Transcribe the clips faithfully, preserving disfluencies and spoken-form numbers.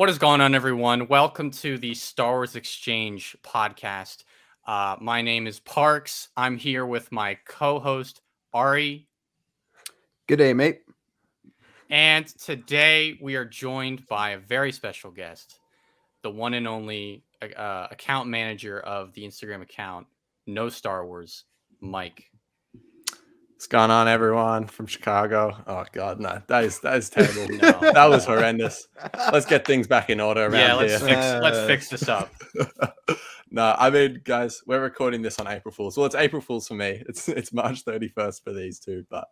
What is going on, everyone? Welcome to the Star Wars Exchange podcast. Uh, my name is Parks. I'm here with my co-host, Ari. Good day, mate. And today we are joined by a very special guest, the one and only uh, account manager of the Instagram account, No Star Wars, Mike. What's going on, everyone from Chicago? Oh God, no, that is that is terrible. No, that was horrendous. Let's get things back in order around yeah, let's here. Fix, uh... Let's fix this up. No, I mean, guys, we're recording this on April Fools. Well, it's April Fools for me. It's it's March thirty-first for these two, but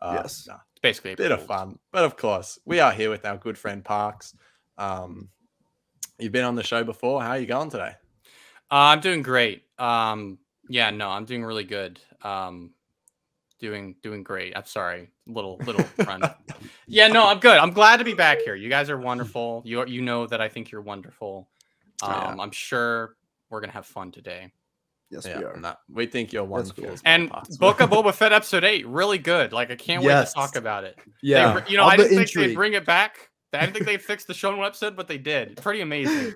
uh, yes, nah, it's basically a bit of fun. But of course, we are here with our good friend Parks. Um, you've been on the show before. How are you going today? Uh, I'm doing great. Um, yeah, no, I'm doing really good. Um. Doing doing great. I'm sorry, little little run. Yeah, no, I'm good. I'm glad to be back here. You guys are wonderful. You are, you know that I think you're wonderful. Um, oh, yeah. I'm sure we're gonna have fun today. Yes, yeah, we are. Not, we think you're wonderful. Yes, and Book of Boba Fett episode eight, really good. Like I can't yes. wait to talk about it. Yeah, they, you know, All I didn't intrigue. think they'd bring it back. I didn't think they fixed the show in one episode, but they did. Pretty amazing.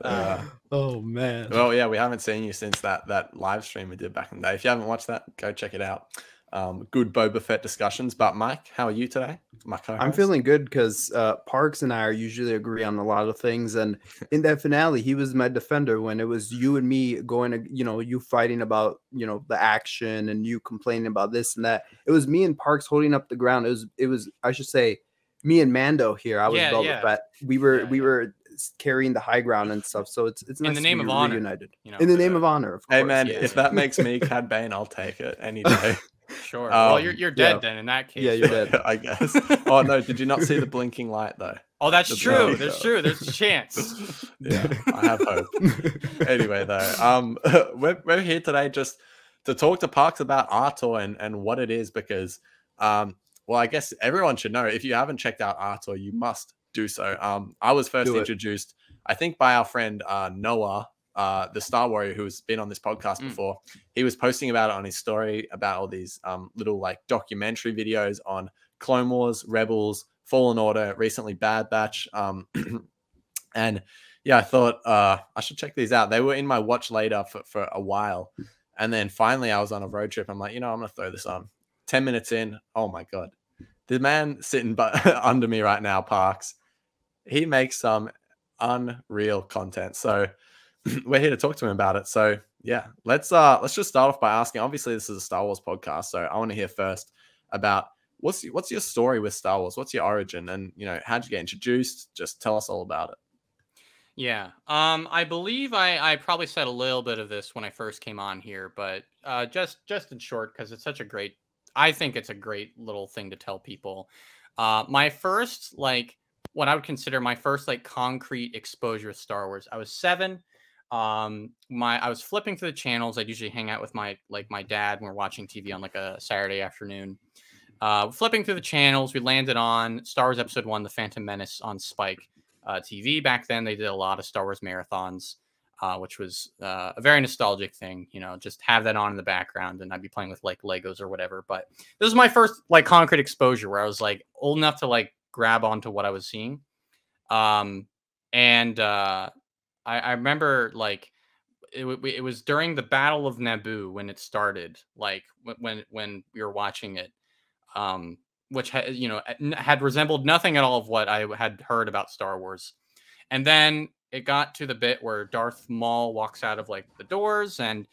Uh, oh man. Well, yeah, we haven't seen you since that that live stream we did back in the day. If you haven't watched that, go check it out. Um, good Boba Fett discussions. But Mike, how are you today? My co-host. I'm feeling good because uh, Parks and I are usually agree on a lot of things. And in that finale, he was my defender when it was you and me going to, you know, you fighting about, you know, the action and you complaining about this and that. It was me and Parks holding up the ground. It was, it was, I should say, me and Mando here. I was yeah, Boba yeah. Fett. We were, yeah, we yeah. were carrying the high ground and stuff. So it's it's nice in the name to be of honor, reunited. You know, in the name of honor, of course. Hey man, yeah, if yeah. that makes me Cad Bane, I'll take it any day. Sure. Um, well, you're you're dead yeah. then in that case. Yeah, you're dead, I guess. Oh no, did you not see the blinking light though? Oh, that's the true. That's true. There's a chance. Yeah, I have hope. Anyway, though, um, we're we're here today just to talk to Parks about ArTorr and and what it is because, um, well, I guess everyone should know. If you haven't checked out ArTorr, you must do so. Um, I was first introduced, I think, by our friend uh, Noah. Uh, the Star Warrior, who's been on this podcast before, mm. he was posting about it on his story about all these um, little like documentary videos on Clone Wars, Rebels, Fallen Order, recently Bad Batch. Um, and yeah, I thought uh, I should check these out. They were in my watch later for, for a while. And then finally I was on a road trip. I'm like, you know, I'm going to throw this on. ten minutes in. Oh my God. The man sitting but under me right now, Parks, he makes some unreal content. So we're here to talk to him about it. So yeah, let's uh let's just start off by asking, obviously this is a Star Wars podcast, so I want to hear first about what's what's your story with Star Wars, what's your origin, and you know, how'd you get introduced? Just tell us all about it. Yeah, um I believe I I probably said a little bit of this when I first came on here, but uh just just in short, because it's such a great, I think it's a great little thing to tell people. Uh my first, like what I would consider my first like concrete exposure to Star Wars, I was seven. Um, my, I was flipping through the channels. I'd usually hang out with my, like my dad when we're watching T V on like a Saturday afternoon, uh, flipping through the channels. We landed on Star Wars episode one, The Phantom Menace on Spike uh, T V. Back then they did a lot of Star Wars marathons, uh, which was, uh, a very nostalgic thing, you know, just have that on in the background and I'd be playing with like Legos or whatever. But this is my first like concrete exposure where I was like old enough to like grab onto what I was seeing. Um, and, uh, I remember like it, it was during the Battle of Naboo when it started, like when when we were watching it, um, which had, you know, had resembled nothing at all of what I had heard about Star Wars. And then it got to the bit where Darth Maul walks out of like the doors, and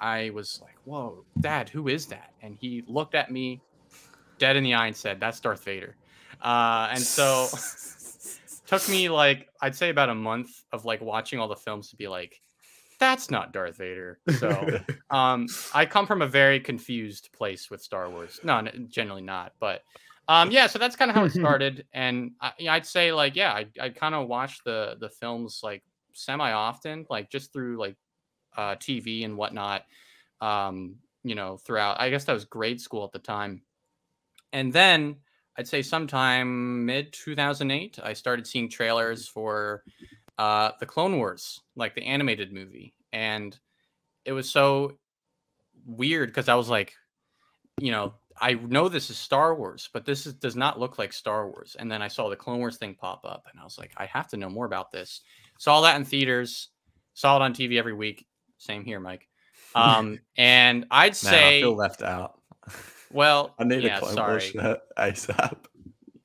I was like, "Whoa, Dad, who is that?" And he looked at me dead in the eye and said, "That's Darth Vader." Uh, and so. Took me like I'd say about a month of like watching all the films to be like, that's not Darth Vader. So um, I come from a very confused place with Star Wars. No, generally not. But um, yeah, so that's kind of how it started. And I, I'd say like, yeah, I, I kind of watched the the films like semi often, like just through like uh, T V and whatnot. Um, you know, throughout. I guess that was grade school at the time, and then. I'd say sometime mid two thousand eight, I started seeing trailers for uh, The Clone Wars, like the animated movie. And it was so weird because I was like, you know, I know this is Star Wars, but this is, does not look like Star Wars. And then I saw the Clone Wars thing pop up, and I was like, I have to know more about this. Saw that in theaters, saw it on T V every week. Same here, Mike. Um, and I'd say... Man, I feel left out. Well, I need yeah, a Clone sorry. Wars ASAP.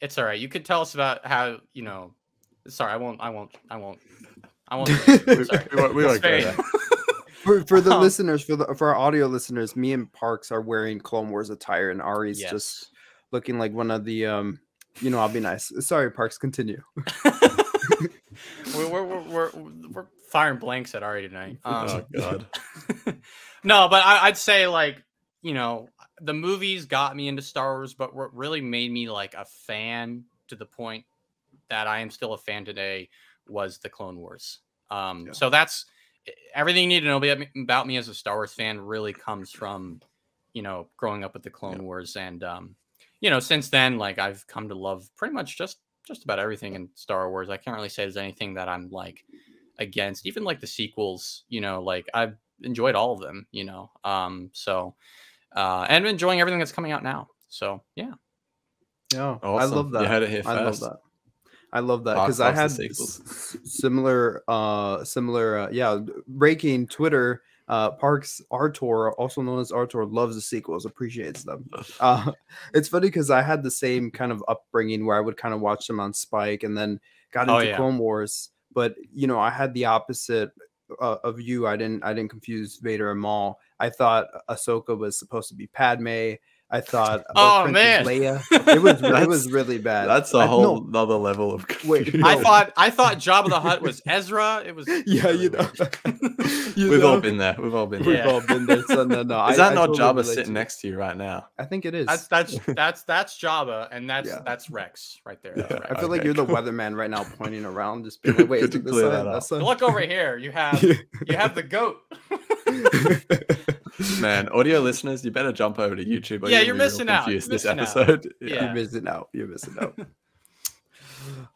It's all right. You could tell us about how, you know... Sorry, I won't, I won't, I won't, I won't. Sorry. we won't, we won't go there. For, for the um, listeners, for the for our audio listeners, me and Parks are wearing Clone Wars attire, and Ari's yes. just looking like one of the, um, you know, I'll be nice. Sorry, Parks, continue. we're, we're, we're, we're, we're firing blanks at Ari tonight. Um, oh, God. No, but I, I'd say, like, you know, the movies got me into Star Wars, but what really made me, like, a fan to the point that I am still a fan today was the Clone Wars. Um, yeah. So that's... Everything you need to know about me as a Star Wars fan really comes from, you know, growing up with the Clone yeah. Wars. And, um, you know, since then, like, I've come to love pretty much just just about everything in Star Wars. I can't really say there's anything that I'm, like, against. Even, like, the sequels, you know, like, I've enjoyed all of them, you know. Um, so, uh, and I'm enjoying everything that's coming out now. So, yeah. Yeah, oh, awesome. I love that. You had it here first. I love that. I love that because I had similar, uh, similar, uh, yeah, breaking Twitter. Uh, Parks ArTorr, also known as ArTorr, loves the sequels, appreciates them. Uh, it's funny because I had the same kind of upbringing where I would kind of watch them on Spike and then got into oh, yeah. Clone Wars. But you know, I had the opposite uh, of you. I didn't, I didn't confuse Vader and Maul. I thought Ahsoka was supposed to be Padme. I thought, oh, oh man, Leia. It was it was really bad. That's a I, whole no. other level of. Wait, no. I thought I thought Jabba the Hutt was Ezra. It was yeah, you know, you we've know? all been there. We've all been there. Yeah. We've all been there. So no, no, is that I, not I totally Jabba sitting to next to you right now? I think it is. That's that's that's, that's Jabba, and that's yeah. that's Rex right there. Yeah. Rex. I feel okay. like you're the weatherman right now, pointing around, just being like, wait, this side, that this look over here. You have you have the goat. Man, audio listeners, you better jump over to YouTube. Or yeah, you're, you're missing out. You're this missing episode, out. Yeah. Yeah. You're missing out. You're missing out.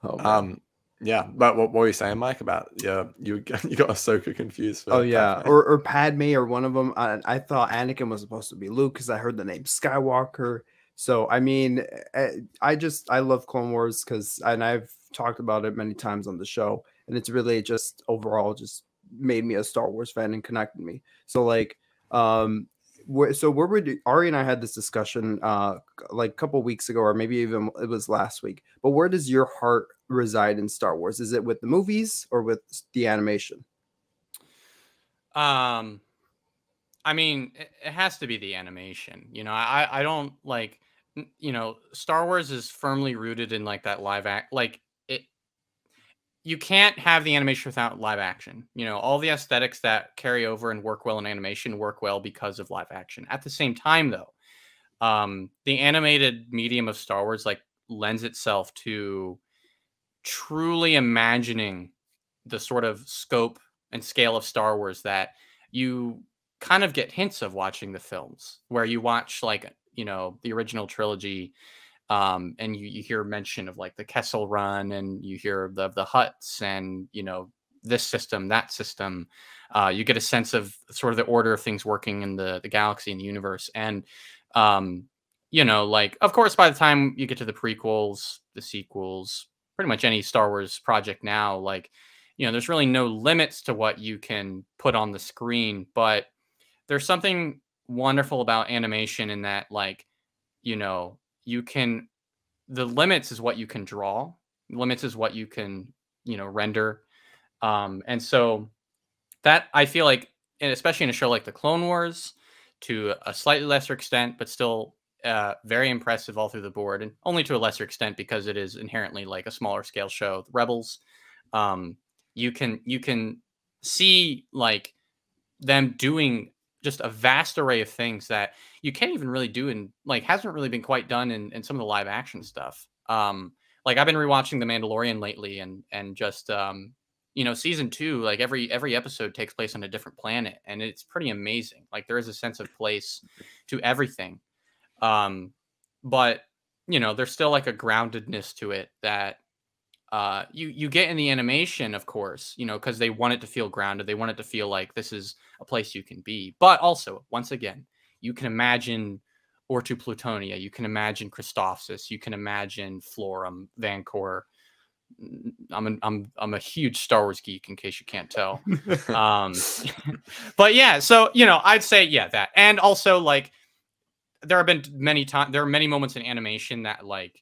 Oh, um, yeah, but what, what were you saying, Mike? About yeah, you you got Ahsoka confused. For oh yeah, Padme. or or Padme or one of them. I, I thought Anakin was supposed to be Luke because I heard the name Skywalker. So I mean, I, I just I love Clone Wars because, and I've talked about it many times on the show, and it's really just overall just made me a Star Wars fan and connected me. So like. Um, so where would Ari and I had this discussion uh, like a couple weeks ago, or maybe even it was last week. But where does your heart reside in Star Wars? Is it with the movies or with the animation? Um, I mean, it, it has to be the animation. You know, I I don't like, you know, Star Wars is firmly rooted in like that live act. Like it, you can't have the animation without live action. You know, all the aesthetics that carry over and work well in animation work well because of live action. At the same time, though, um, the animated medium of Star Wars like lends itself to truly imagining the sort of scope and scale of Star Wars that you kind of get hints of watching the films, where you watch like, you know, the original trilogy. Um, and you, you hear mention of like the Kessel Run, and you hear the the huts, and you know this system, that system. Uh, you get a sense of sort of the order of things working in the the galaxy and the universe. And um, you know, like of course, by the time you get to the prequels, the sequels, pretty much any Star Wars project now, like you know, there's really no limits to what you can put on the screen. But there's something wonderful about animation in that, like you know. You can, the limits is what you can draw. Limits is what you can, you know, render. Um, and so that I feel like, and especially in a show like The Clone Wars, to a slightly lesser extent, but still uh, very impressive all through the board, and only to a lesser extent because it is inherently like a smaller scale show. The Rebels, um, you can you can see like them doing just a vast array of things that you can't even really do and like hasn't really been quite done in, in some of the live action stuff. Um, like I've been rewatching The Mandalorian lately, and, and just, um, you know, season two, like every, every episode takes place on a different planet, and it's pretty amazing. Like there is a sense of place to everything. Um, but you know, there's still like a groundedness to it that, uh, you, you get in the animation, of course, you know, cause they want it to feel grounded. They want it to feel like this is a place you can be, but also once again, you can imagine or to Plutonia. You can imagine Christophsis. You can imagine Florum, Vancor. I'm an, I'm I'm a huge Star Wars geek, in case you can't tell. um, but yeah, so you know, I'd say yeah that, and also like there have been many times there are many moments in animation that like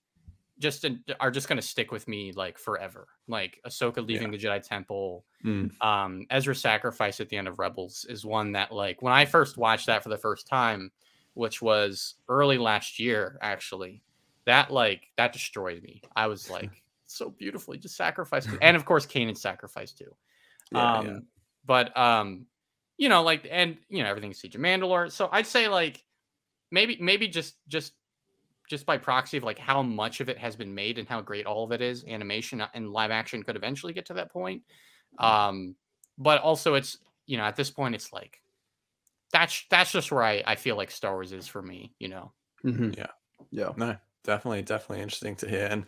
just in, are just gonna stick with me like forever. Like Ahsoka leaving yeah. the Jedi Temple, mm. um, Ezra's sacrifice at the end of Rebels is one that like when I first watched that for the first time, which was early last year actually, that like that destroyed me. I was like. So beautifully just sacrificed, and of course Kanan's sacrifice too. Yeah, um yeah. but um you know like and you know everything's Siege of Mandalore. So I'd say like maybe maybe just just just by proxy of like how much of it has been made and how great all of it is, animation and live action could eventually get to that point. Um but also it's you know at this point it's like that's that's just where I, I feel like Star Wars is for me, you know. Mm-hmm. Yeah. Yeah. No, definitely definitely interesting to hear. And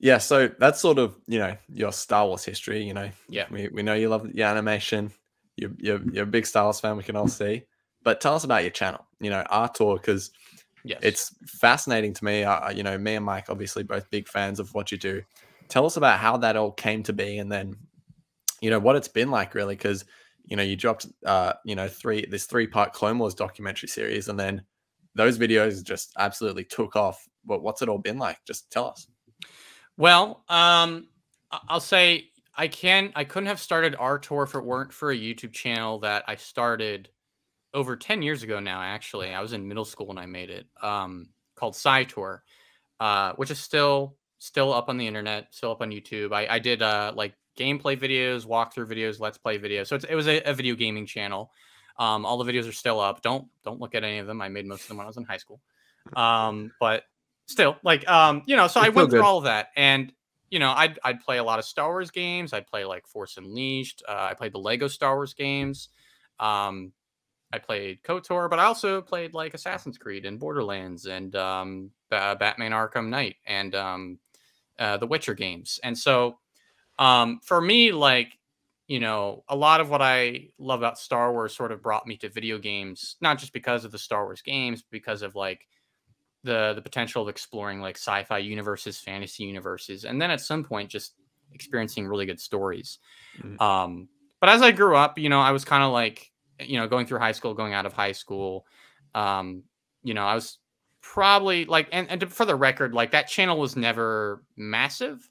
yeah, so that's sort of, you know, your Star Wars history, you know. Yeah. We, we know you love the animation. You're, you're, you're a big Star Wars fan, we can all see. But tell us about your channel, you know, ArTorr, because yes. it's fascinating to me. Uh, you know, me and Mike, obviously, both big fans of what you do. Tell us about how that all came to be and then, you know, what it's been like, really, because, you know, you dropped, uh, you know, three this three-part Clone Wars documentary series, and then those videos just absolutely took off. But what's it all been like? Just tell us. Well, um, I'll say I can. I couldn't have started ArTorr if it weren't for a YouTube channel that I started over ten years ago now. Actually, I was in middle school when I made it, um, called SciTorr, uh, which is still still up on the internet, still up on YouTube. I, I did uh, like gameplay videos, walkthrough videos, let's play videos. So it's, it was a, a video gaming channel. Um, all the videos are still up. Don't don't look at any of them. I made most of them when I was in high school, um, but. Still, like, um, you know, so I went through all of that, and you know, I'd I'd play a lot of Star Wars games. I'd play like Force Unleashed. Uh, I played the Lego Star Wars games. Um, I played KOTOR, but I also played like Assassin's Creed and Borderlands and um, uh, Batman Arkham Knight and um, uh, the Witcher games. And so, um, for me, like, you know, a lot of what I love about Star Wars sort of brought me to video games, not just because of the Star Wars games, but because of like. the the potential of exploring like sci-fi universes, fantasy universes, and then at some point just experiencing really good stories. Mm-hmm. Um, but as I grew up, you know, I was kind of like, you know, going through high school, going out of high school. Um, you know, I was probably like, and, and for the record, like that channel was never massive.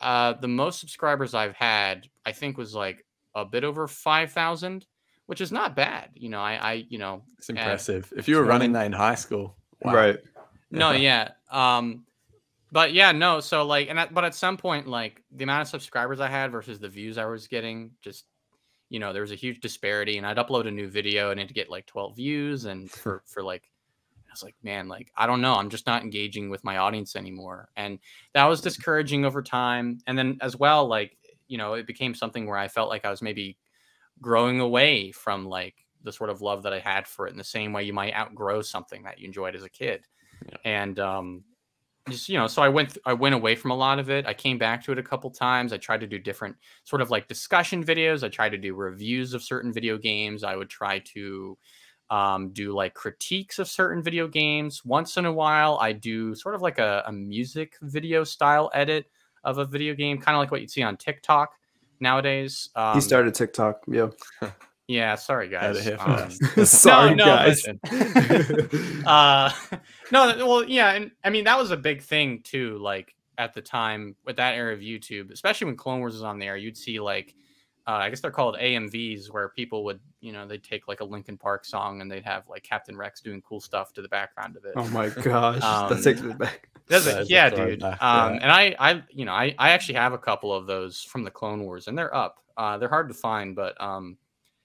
Uh, the most subscribers I've had, I think was like a bit over five thousand, which is not bad. You know, I, I you know. It's impressive. At, if you were running that in high school. Wow. Right. No, yeah. Um, but yeah, no. So like, and at, but at some point, like the amount of subscribers I had versus the views I was getting, just, you know, there was a huge disparity, and I'd upload a new video and it'd get like twelve views. And for, for like, I was like, man, like, I don't know. I'm just not engaging with my audience anymore. And that was discouraging over time. And then as well, like, you know, it became something where I felt like I was maybe growing away from like the sort of love that I had for it, in the same way you might outgrow something that you enjoyed as a kid. Yeah. And, um, just, you know, so I went, I went away from a lot of it. I came back to it a couple times. I tried to do different sort of like discussion videos. I tried to do reviews of certain video games. I would try to, um, do like critiques of certain video games. Once in a while, I do sort of like a, a music video style edit of a video game, kind of like what you'd see on TikTok nowadays. Um, he started TikTok. Yeah. Yeah, sorry guys. Um, sorry no, no, guys. uh, no, well, yeah, and I mean that was a big thing too. Like at the time, with that era of YouTube, especially when Clone Wars was on there, you'd see like, uh, I guess they're called A M Vs, where people would, you know, they'd take like a Linkin Park song and they'd have like Captain Rex doing cool stuff to the background of it. Oh my gosh, um, that takes me back. That's a, yeah, dude. Um, yeah. And I, I, you know, I, I actually have a couple of those from the Clone Wars, and they're up. Uh, they're hard to find, but um.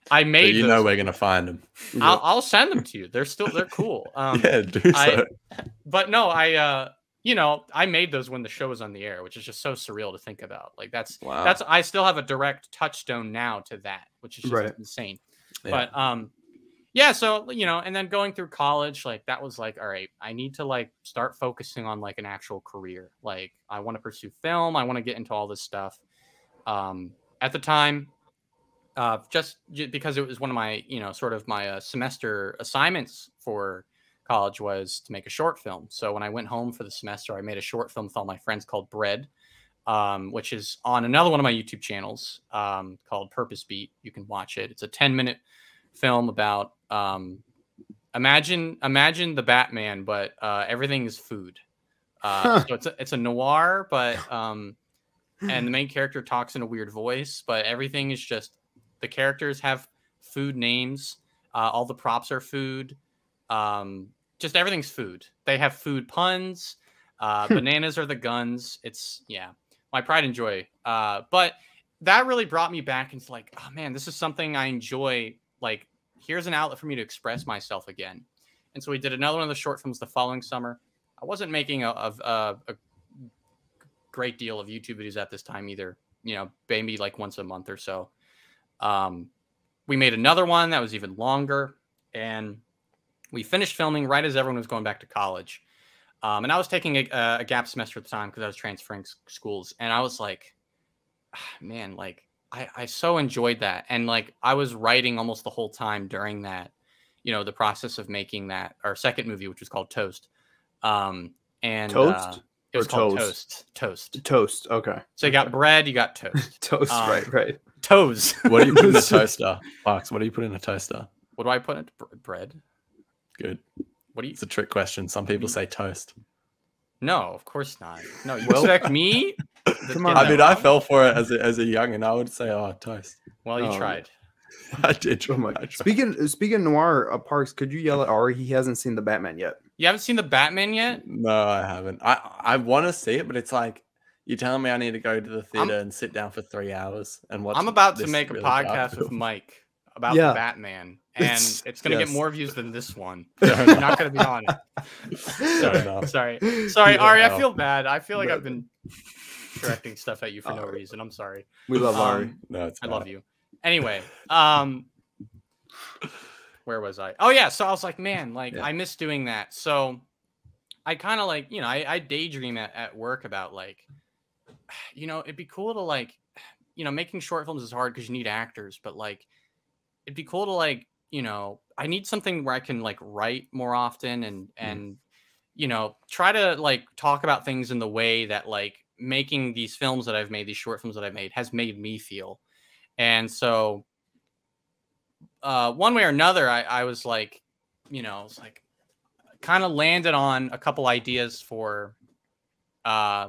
I made. So you those. know we're gonna find them. I'll, I'll send them to you. They're still they're cool. Um, yeah, do so. I, but no, I uh, you know, I made those when the show was on the air, which is just so surreal to think about. Like that's wow. that's I still have a direct touchstone now to that, which is just right. insane. Yeah. But um, yeah. So you know, and then going through college, like that was like, all right, I need to like start focusing on like an actual career. Like I want to pursue film. I want to get into all this stuff. Um, at the time. Uh, just because it was one of my, you know, sort of my uh, semester assignments for college was to make a short film. So when I went home for the semester, I made a short film with all my friends called Bread, um, which is on another one of my YouTube channels um, called Purpose Beat. You can watch it. It's a ten minute film about um, imagine imagine the Batman, but uh, everything is food. Uh, huh. So it's a, it's a noir, but um, and the main character talks in a weird voice, but everything is just the characters have food names. Uh, all the props are food. Um, just everything's food. They have food puns. Uh, bananas are the guns. It's yeah, my pride and joy. Uh, but that really brought me back into like, oh man, this is something I enjoy. Like, here's an outlet for me to express myself again. And so we did another one of the short films the following summer. I wasn't making a, a, a great deal of YouTube videos at this time either, you know, maybe like once a month or so. Um, we made another one that was even longer, and we finished filming right as everyone was going back to college. Um, and I was taking a, a gap semester at the time because I was transferring schools, and I was like, man, like I, I so enjoyed that. And like, I was writing almost the whole time during that, you know, the process of making that, our second movie, which was called Toast. Um, and Toast? Uh, it was called Toast. Toast. Toast. Okay. So you got bread, you got toast. Toast. Um, right. Right. Toes. What do you put in a toaster, Fox? What do you put in a toaster? What do I put in bread? Good. What do you? It's a trick question. Some people say toast. No, of course not. No, you well, expect me? Come on. I mean, wrong? I fell for it as a, as a young, and I would say, oh, toast. Well, you oh. tried. I did. Oh my God. Speaking speaking of noir, uh, Parks, could you yell at Ari? He hasn't seen the Batman yet. You haven't seen the Batman yet? No, I haven't. I I want to see it, but it's like you're telling me I need to go to the theater I'm, and sit down for three hours and watch. I'm about to make really a podcast with Mike about yeah. the Batman, and it's, it's going to yes. get more views than this one. You're not going to be on it. Sorry, sorry, sorry, yeah, Ari. No. I feel bad. I feel like but, I've been directing stuff at you for uh, no reason. I'm sorry. We love um, Ari. No, it's I bad. love you. Anyway, um, where was I? Oh, yeah. So I was like, man, like yeah. I miss doing that. So I kind of like, you know, I, I daydream at, at work about like, you know, it'd be cool to like, you know, making short films is hard because you need actors. But like, it'd be cool to like, you know, I need something where I can like write more often and, mm. and, you know, try to like talk about things in the way that like making these films that I've made, these short films that I've made has made me feel. And so uh, one way or another, I, I was like, you know, it's like kind of landed on a couple ideas for uh,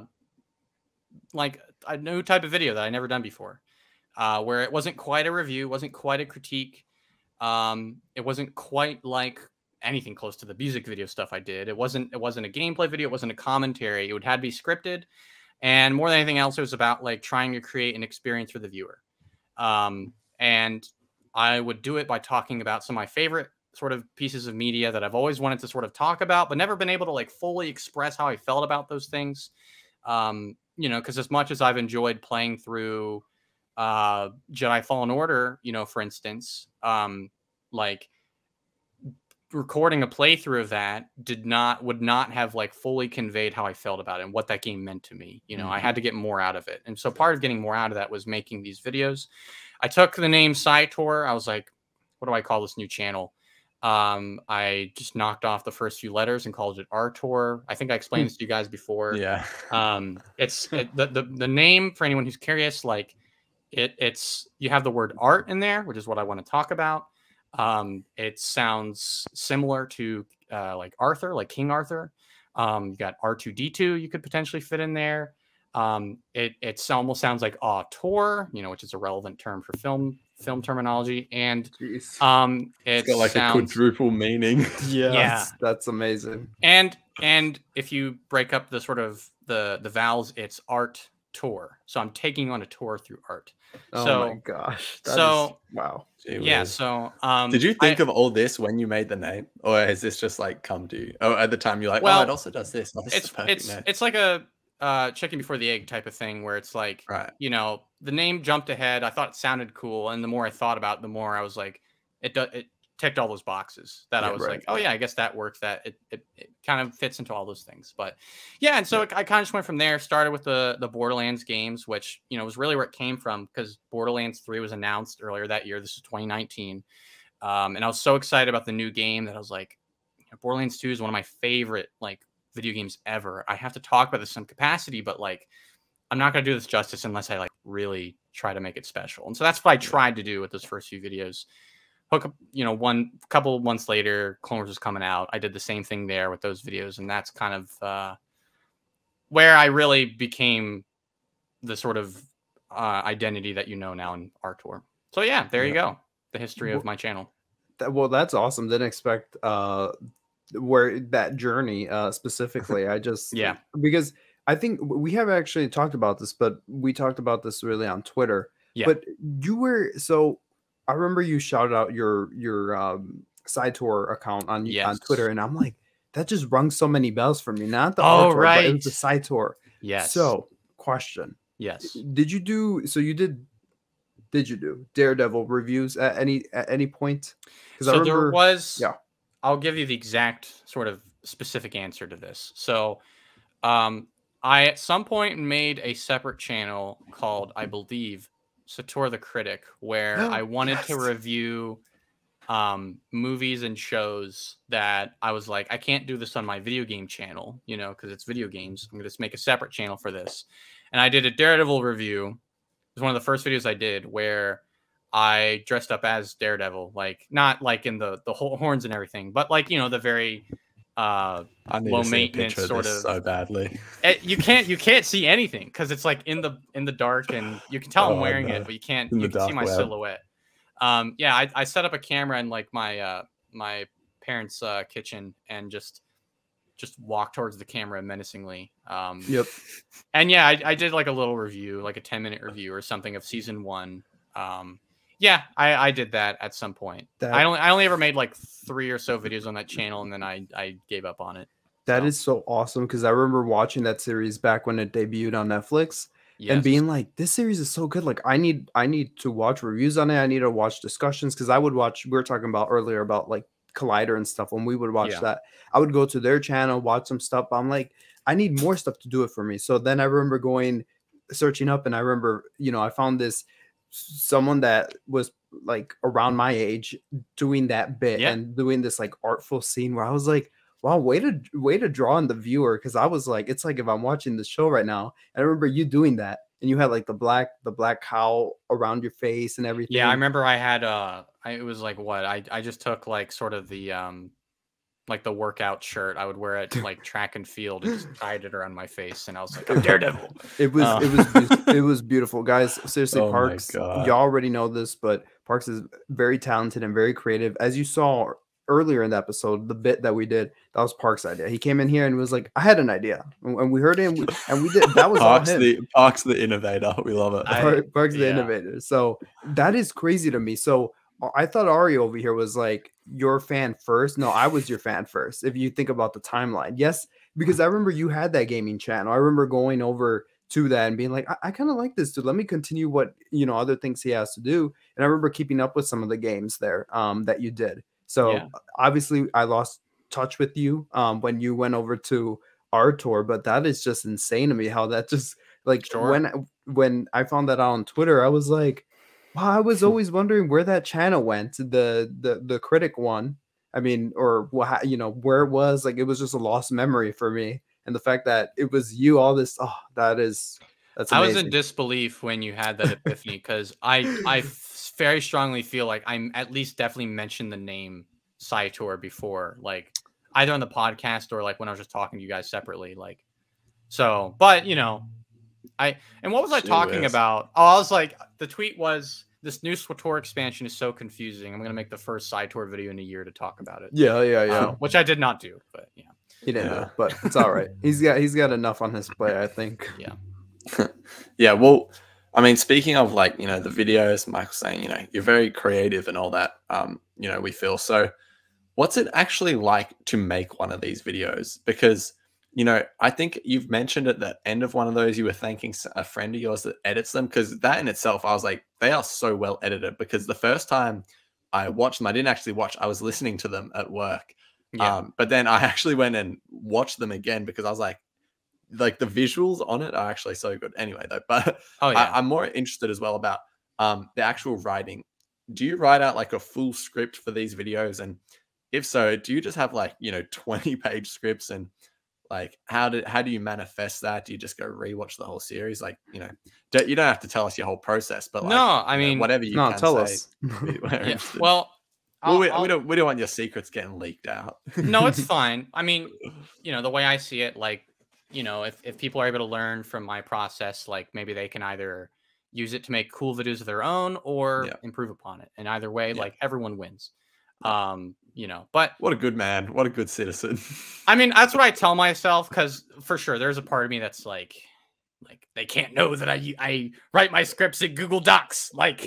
like a new type of video that I never done before, uh, where it wasn't quite a review, wasn't quite a critique. Um, it wasn't quite like anything close to the music video stuff I did. It wasn't it wasn't a gameplay video. It wasn't a commentary. It would have to be scripted. And more than anything else, it was about like trying to create an experience for the viewer. Um, and I would do it by talking about some of my favorite sort of pieces of media that I've always wanted to sort of talk about, but never been able to like fully express how I felt about those things. Um, you know, cause as much as I've enjoyed playing through, uh, Jedi Fallen Order, you know, for instance, um, like recording a playthrough of that did not, would not have like fully conveyed how I felt about it and what that game meant to me. You know, mm-hmm. I had to get more out of it. And so part of getting more out of that was making these videos. I took the name SciTorr. I was like, what do I call this new channel? Um, I just knocked off the first few letters and called it ArTorr. I think I explained this to you guys before. Yeah. um, it's it, the, the, the name for anyone who's curious, like it it's, you have the word art in there, which is what I want to talk about. Um, it sounds similar to, uh, like Arthur, like King Arthur. Um, you got R two D two, you could potentially fit in there. Um, it, it's almost sounds like ArTorr, you know, which is a relevant term for film, film terminology. And, Jeez. um, it it's got like sounds, a quadruple meaning. yeah. yeah. That's amazing. And, and if you break up the sort of the, the vowels, it's ArTorr. So I'm taking on a tour through art. Oh so, my gosh. That so is, wow. Gee, yeah. So um did you think I, of all this when you made the name? Or has this just like come to you? Oh, at the time you're like, well, oh, it also does this. Oh, this it's it's name. It's like a uh chicken before the egg type of thing where it's like right. you know, the name jumped ahead. I thought it sounded cool, and the more I thought about it, the more I was like, it does it ticked all those boxes that yeah, I was right. like, oh yeah, I guess that works. That it, it, it kind of fits into all those things. But yeah, and so yeah. It, I kind of just went from there, started with the, the Borderlands games, which, you know, was really where it came from because Borderlands three was announced earlier that year. This is twenty nineteen. Um, and I was so excited about the new game that I was like, Borderlands two is one of my favorite like video games ever. I have to talk about this in some capacity, but like I'm not going to do this justice unless I like really try to make it special. And so that's what I tried to do with those first few videos. Hook up, you know, one couple of months later, Clone Wars was coming out. I did the same thing there with those videos. And that's kind of uh, where I really became the sort of uh, identity that you know now in ArTorr. So yeah, there yeah. you go. The history well, of my channel. That, well, that's awesome. Didn't expect uh, where that journey uh, specifically. I just, yeah, because I think we have actually talked about this, but we talked about this really on Twitter. Yeah. But you were, so I remember you shouted out your your um, SciTorr account on yes. on Twitter, and I'm like, that just rung so many bells for me. Not the oh, ArTorr, right. but it was the SciTorr. Yes. So, question. Yes. Did you do? So you did. Did you do Daredevil reviews at any at any point? Because so I remember, there was. Yeah. I'll give you the exact sort of specific answer to this. So, um, I at some point made a separate channel called, I believe, SciTorr the Critic, where oh, I wanted yes. to review um, movies and shows that I was like, I can't do this on my video game channel, you know, because it's video games. I'm going to just make a separate channel for this. And I did a Daredevil review. It was one of the first videos I did where I dressed up as Daredevil, like not like in the, the whole horns and everything, but like, you know, the very uh, low maintenance sort of so badly. It, you can't you can't see anything because it's like in the in the dark, and you can tell oh, I'm wearing no. it, but you can't in you can see my web. silhouette. Um, yeah, I, I set up a camera in like my uh, my parents' uh, kitchen and just just walk towards the camera menacingly. Um, yep. And yeah, I, I did like a little review, like a ten minute review or something of season one. Um, yeah, I, I did that at some point. That, I only I only ever made like three or so videos on that channel, and then I, I gave up on it. That so. is so awesome, because I remember watching that series back when it debuted on Netflix yes. and being like, this series is so good. Like I need I need to watch reviews on it. I need to watch discussions, because I would watch, we were talking about earlier about like Collider and stuff. When we would watch yeah. that, I would go to their channel, watch some stuff. I'm like, I need more stuff to do it for me. So then I remember going searching up, and I remember, you know, I found this someone that was like around my age doing that bit yeah. and doing this like artful scene where I was like, wow, way to way to draw in the viewer, because I was like, it's like if I'm watching the show right now. And I remember you doing that, and you had like the black the black cowl around your face and everything. Yeah, I remember I had uh I, it was like what I I just took like sort of the um like the workout shirt I would wear at like track and field and just tied it around my face, and I was like, I'm Daredevil. It was um. it was it was beautiful, guys. Seriously, oh Parks, y'all already know this, but Parks is very talented and very creative. As you saw earlier in the episode, the bit that we did, that was Parks' idea. He came in here and was like, I had an idea, and we heard him, and we, and we did. That was Parks, all him. the Parks the innovator. We love it. I, Parks yeah. the innovator. So that is crazy to me. So I thought Ari over here was like your fan first. No, I was your fan first. If you think about the timeline, yes, because I remember you had that gaming channel. I remember going over to that and being like, I, I kind of like this dude. Let me continue what, you know, other things he has to do. And I remember keeping up with some of the games there um, that you did. So yeah. obviously I lost touch with you um, when you went over to ArTorr, but that is just insane to me how that just like sure. when, when I found that out on Twitter, I was like, wow, I was always wondering where that channel went, the the the critic one. I mean, or what, you know, where it was. Like, it was just a lost memory for me, and the fact that it was you, all this. Oh, that is that's. Amazing. I was in disbelief when you had that epiphany, because I I very strongly feel like I'm at least definitely mentioned the name SciTorr before, like either on the podcast or like when I was just talking to you guys separately, like. So, but you know. I and what was I she talking is. about? Oh, I was like, the tweet was, this new SciTorr expansion is so confusing. I'm gonna make the first SciTorr video in a year to talk about it. Yeah, yeah, yeah. Um, which I did not do, but yeah, he didn't. Yeah. Know, but it's all right. he's got he's got enough on his plate, I think. Yeah, yeah. Well, I mean, speaking of like you know the videos, Michael's saying you know you're very creative and all that. Um, you know we feel so. What's it actually like to make one of these videos? Because you know, I think you've mentioned at the end of one of those, you were thanking a friend of yours that edits them, because that in itself, I was like, they are so well edited, because the first time I watched them, I didn't actually watch, I was listening to them at work. Yeah. Um, but then I actually went and watched them again, because I was like, like the visuals on it are actually so good anyway, though. But oh, yeah. I, I'm more interested as well about um, the actual writing. Do you write out like a full script for these videos? And If so, do you just have like, you know, twenty page scripts, and like, how do, how do you manifest that? Do you just go rewatch the whole series? Like, you know, don't, you don't have to tell us your whole process, but like, no, I mean, you know, whatever you no, can tell say, us. Yeah. Well, well we, we don't we don't want your secrets getting leaked out. No, it's fine. I mean, you know, the way I see it, like, you know, if if people are able to learn from my process, like maybe they can either use it to make cool videos of their own or yeah. improve upon it. And either way, yeah. like everyone wins. Um, you know, but what a good man, what a good citizen. I mean, that's what I tell myself, because for sure there's a part of me that's like, like they can't know that I I write my scripts in Google Docs. Like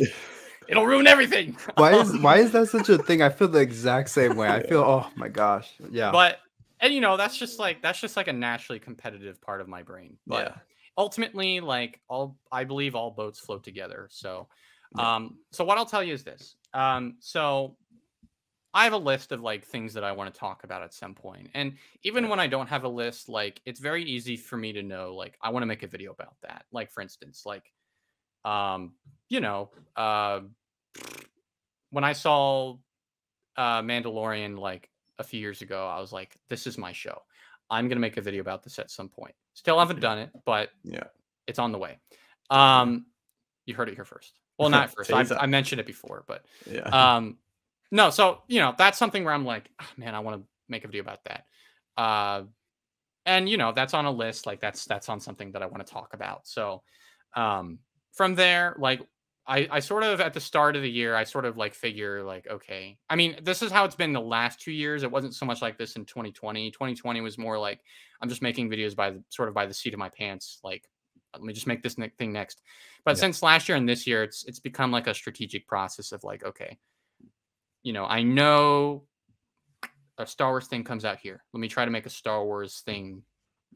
it'll ruin everything. Why is why is that such a thing? I feel the exact same way. I feel oh my gosh. Yeah. But and you know, that's just like that's just like a naturally competitive part of my brain. But yeah. ultimately, like all I believe all boats float together. So yeah. um, so what I'll tell you is this. Um, so I have a list of like things that I want to talk about at some point. And even when I don't have a list, like it's very easy for me to know, like I want to make a video about that. Like for instance, like, um, you know, uh, when I saw uh, Mandalorian, like a few years ago, I was like, this is my show. I'm going to make a video about this at some point. Still haven't done it, but yeah, it's on the way. Um, you heard it here first. Well, not first. I, I mentioned it before, but yeah. Um, No, so, you know, that's something where I'm like, oh, man, I want to make a video about that. Uh, and, you know, that's on a list. Like, that's that's on something that I want to talk about. So um, from there, like, I, I sort of at the start of the year, I sort of like figure like, OK, I mean, this is how it's been the last two years. It wasn't so much like this in twenty twenty. twenty twenty was more like I'm just making videos by the, sort of by the seat of my pants. Like, let me just make this thing next. But yeah. since last year and this year, it's it's become like a strategic process of like, OK. You know, I know a Star Wars thing comes out here. Let me try to make a Star Wars thing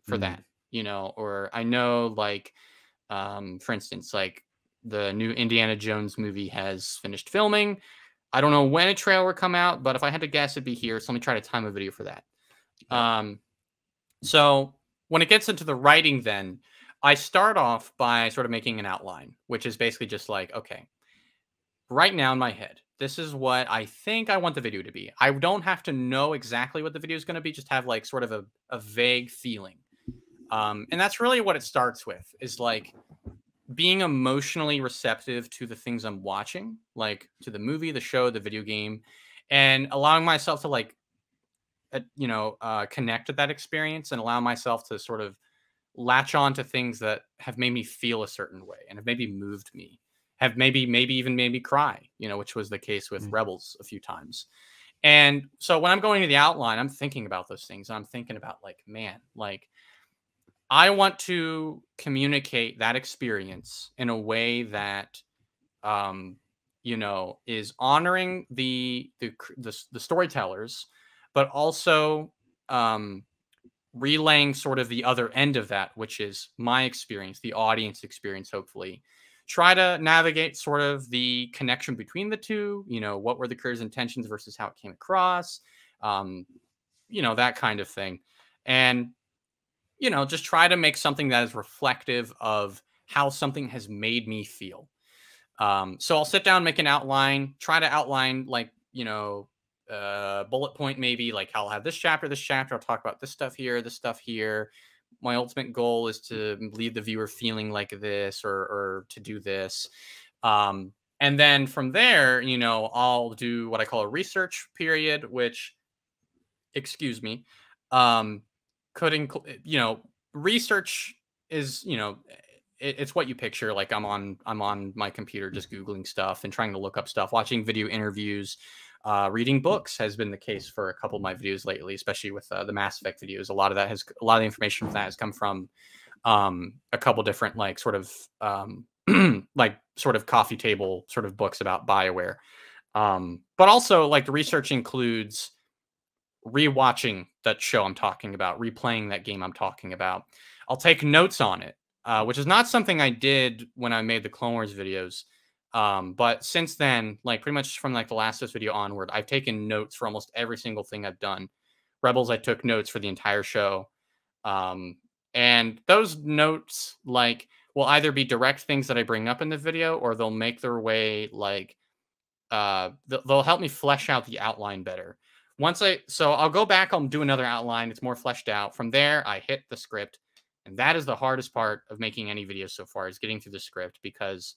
for mm-hmm. that, you know, or I know like, um, for instance, like the new Indiana Jones movie has finished filming. I don't know when a trailer would come out, but if I had to guess, it'd be here. So let me try to time a video for that. Um, so when it gets into the writing, then I start off by sort of making an outline, which is basically just like, okay, right now in my head, this is what I think I want the video to be. I don't have to know exactly what the video is going to be. Just have like sort of a, a vague feeling. Um, and that's really what it starts with, is like being emotionally receptive to the things I'm watching, like to the movie, the show, the video game, and allowing myself to like, uh, you know, uh, connect to that experience and allow myself to sort of latch on to things that have made me feel a certain way and have maybe moved me. Have maybe, maybe even made me cry, you know, which was the case with mm-hmm. Rebels a few times. And so when I'm going to the outline, I'm thinking about those things. I'm thinking about like, man, like I want to communicate that experience in a way that, um, you know, is honoring the, the, the, the storytellers, but also um, relaying sort of the other end of that, which is my experience, the audience experience, hopefully. Try to navigate sort of the connection between the two, you know, what were the creator's intentions versus how it came across, um, you know, that kind of thing. And, you know, just try to make something that is reflective of how something has made me feel. Um, so I'll sit down, make an outline, try to outline like, you know, uh, bullet point, maybe like I'll have this chapter, this chapter, I'll talk about this stuff here, this stuff here. My ultimate goal is to leave the viewer feeling like this or, or to do this. Um, and then from there, you know, I'll do what I call a research period, which, excuse me, um, could include, you know, research is, you know, it, it's what you picture. Like I'm on, I'm on my computer, just Googling stuff and trying to look up stuff, watching video interviews, uh, reading books has been the case for a couple of my videos lately, especially with uh, the Mass Effect videos. A lot of that has, a lot of the information from that has come from um, a couple different like sort of um, like sort of coffee table sort of books about BioWare. Um, but also like the research includes rewatching that show I'm talking about, replaying that game I'm talking about. I'll take notes on it, uh, which is not something I did when I made the Clone Wars videos. Um, but since then, like pretty much from like the last this video onward, I've taken notes for almost every single thing I've done. Rebels, I took notes for the entire show. Um, and those notes like will either be direct things that I bring up in the video, or they'll make their way like, uh, th- they'll help me flesh out the outline better. Once I, so I'll go back, I'll do another outline. It's more fleshed out. From there, I hit the script. And that is the hardest part of making any video so far, is getting through the script, because,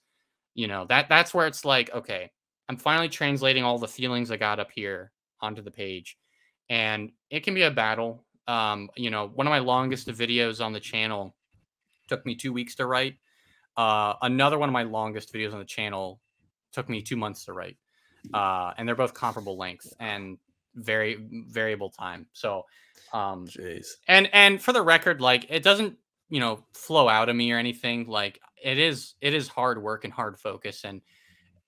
you know, that that's where it's like, okay, I'm finally translating all the feelings I got up here onto the page. And it can be a battle. Um, you know, one of my longest videos on the channel took me two weeks to write. Uh, another one of my longest videos on the channel took me two months to write. Uh, and they're both comparable length and very variable time. So, um, Jeez. and, and for the record, like, it doesn't, you know, flow out of me or anything. Like, it is, it is hard work and hard focus. And,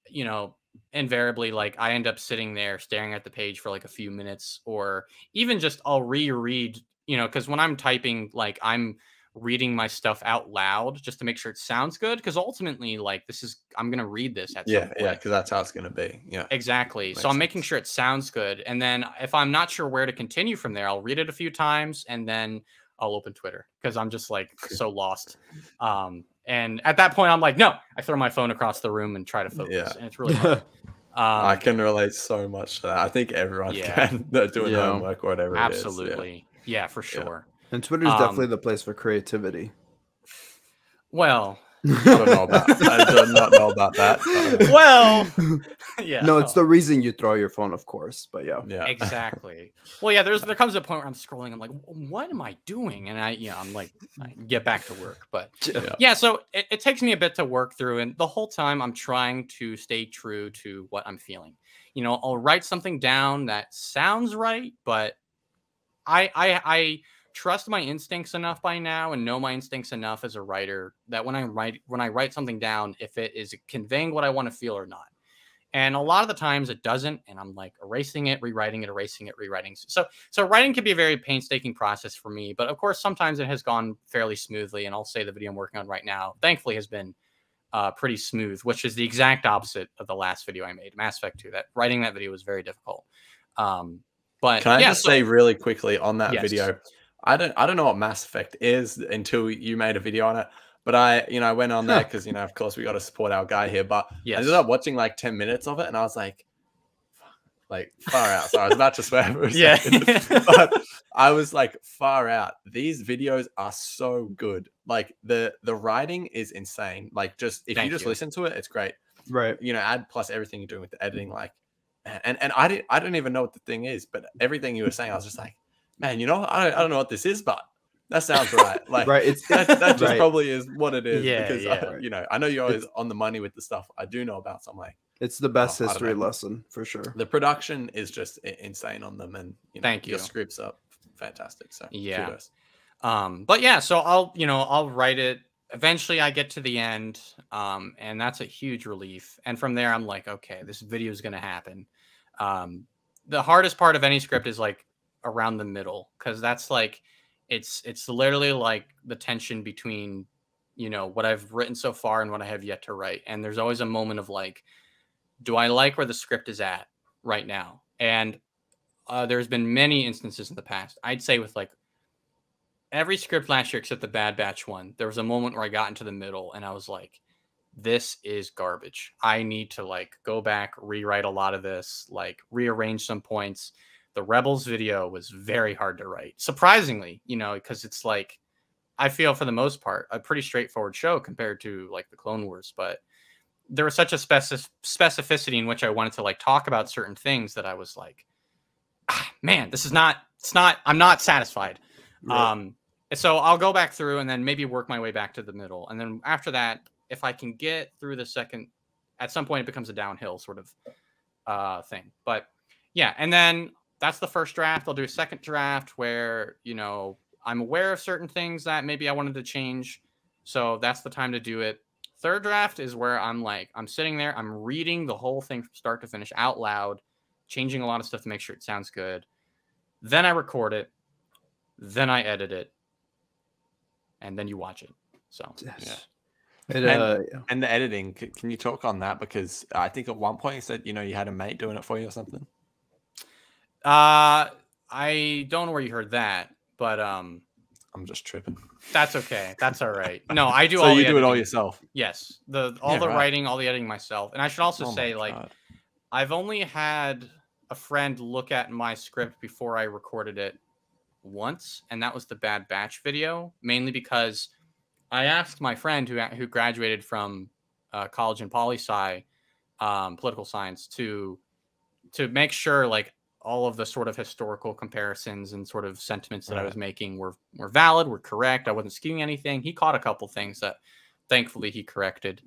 you know, invariably, like, I end up sitting there staring at the page for like a few minutes, or even just I'll reread, you know, cause when I'm typing, like, I'm reading my stuff out loud just to make sure it sounds good. Cause ultimately, like, this is, I'm going to read this at yeah, some point. Yeah. Cause that's how it's going to be. Yeah, exactly. Makes so I'm sense. Making sure it sounds good. And then if I'm not sure where to continue from there, I'll read it a few times and then I'll open Twitter. Cause I'm just like, so lost. Um, And at that point, I'm like, no, I throw my phone across the room and try to focus. Yeah. And it's really hard. Um, I can relate so much to that. I think everyone yeah. can doing yeah. homework or whatever. Absolutely. It is. Yeah. yeah, for sure. Yeah. And Twitter is um, definitely the place for creativity. Well, I don't know about that. I do not know about that. Well, yeah. No, it's the reason you throw your phone, of course. But yeah, yeah, exactly. Well, yeah. There's there comes a point where I'm scrolling. I'm like, what am I doing? And I, you know, I'm like, I get back to work. But yeah, yeah so it, it takes me a bit to work through, and the whole time I'm trying to stay true to what I'm feeling. You know, I'll write something down that sounds right, but I, I, I. trust my instincts enough by now, and know my instincts enough as a writer, that when I write when I write something down, if it is conveying what I want to feel or not. And a lot of the times it doesn't, and I'm like erasing it, rewriting it, erasing it, rewriting. So so writing can be a very painstaking process for me, but of course sometimes it has gone fairly smoothly, and I'll say the video I'm working on right now, thankfully, has been uh, pretty smooth, which is the exact opposite of the last video I made, Mass Effect two. That writing that video was very difficult. Um, but can I yeah, just so, say really quickly on that yes. video? I don't, I don't know what Mass Effect is until you made a video on it, but I, you know, I went on there because, you know, of course we got to support our guy here, but yes. I ended up watching like ten minutes of it. And I was like, like far out. So I was about to swear. For a yeah. second, but I was like far out. These videos are so good. Like the, the writing is insane. Like just, if Thank you just you. listen to it, it's great. Right. You know, add plus everything you're doing with the editing, like, and, and I didn't, I don't even know what the thing is, but everything you were saying, I was just like, man, you know, I don't, I don't know what this is, but that sounds right. Like, right, it's, that, that just right. probably is what it is. Yeah, because, yeah. I, you know, I know you're always it's, on the money with the stuff I do know about, so I'm like, it's the best oh, history lesson for sure. The production is just insane on them, and you know, thank you. Your script's up fantastic. So yeah, kudos. Um, but yeah, so I'll you know I'll write it. Eventually, I get to the end, um, and that's a huge relief. And from there, I'm like, okay, this video is going to happen. Um, the hardest part of any script is like. Around the middle, because that's like it's it's literally like the tension between, you know, what I've written so far and what I have yet to write. And there's always a moment of like, do I like where the script is at right now? And uh, there's been many instances in the past, I'd say with like every script last year except the Bad Batch one, there was a moment where I got into the middle and I was like, this is garbage. I need to like go back, rewrite a lot of this, like rearrange some points. The Rebels video was very hard to write, surprisingly, you know, because it's like, I feel for the most part, a pretty straightforward show compared to like the Clone Wars. But there was such a specif specificity in which I wanted to like talk about certain things that I was like, ah, man, this is not, it's not, I'm not satisfied. Right. Um, so I'll go back through and then maybe work my way back to the middle. And then after that, if I can get through the second, at some point it becomes a downhill sort of uh, thing. But yeah, and then that's the first draft. I'll do a second draft where, you know, I'm aware of certain things that maybe I wanted to change. So that's the time to do it. Third draft is where I'm like, I'm sitting there, I'm reading the whole thing from start to finish out loud, changing a lot of stuff to make sure it sounds good. Then I record it. Then I edit it. And then you watch it. So, yes. yeah. It, uh, and, yeah. and the editing, can you talk on that? Because I think at one point you said, you know, you had a mate doing it for you or something. Uh, I don't know where you heard that, but um, I'm just tripping. That's okay. That's all right. No, I do. So all you the do editing. It all yourself. Yes, the all yeah, the right. writing, all the editing myself. And I should also oh say, like, God. I've only had a friend look at my script before I recorded it once, and that was the Bad Batch video, mainly because I asked my friend who who graduated from uh, college in poli sci, um, political science, to to make sure like all of the sort of historical comparisons and sort of sentiments that right. I was making were were valid, were correct. I wasn't skewing anything. He caught a couple things that thankfully he corrected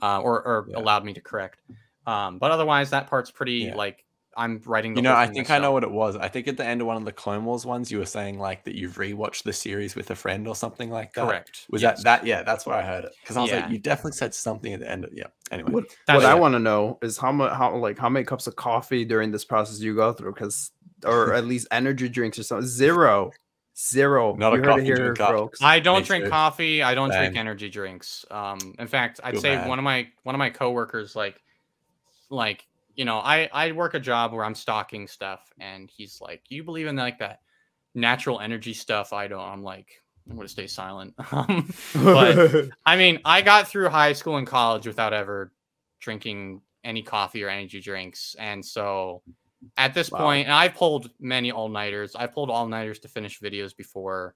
uh, or, or yeah. allowed me to correct. Um, but otherwise, that part's pretty yeah. like I'm writing. The you know, I think myself. I know what it was. I think at the end of one of the Clone Wars ones, you were saying like that you've rewatched the series with a friend or something like that. Correct. Was yes. that that? Yeah, that's where I heard it because I was yeah. like, you definitely said something at the end. Of, yeah. Anyway, what, what I want to know is how much, how like how many cups of coffee during this process you go through, because or at least energy drinks or something. Zero. Zero. Not you a coffee here, folks. I don't Make drink sure. coffee. I don't Damn. drink energy drinks. Um, in fact, I'd You're say bad. one of my one of my coworkers like. Like, you know, I, I work a job where I'm stocking stuff, and he's like, you believe in like that natural energy stuff? I don't. I'm like, I'm going to stay silent. Um, but I mean, I got through high school and college without ever drinking any coffee or energy drinks. And so at this wow. point, and I've pulled many all nighters. I pulled all nighters to finish videos before.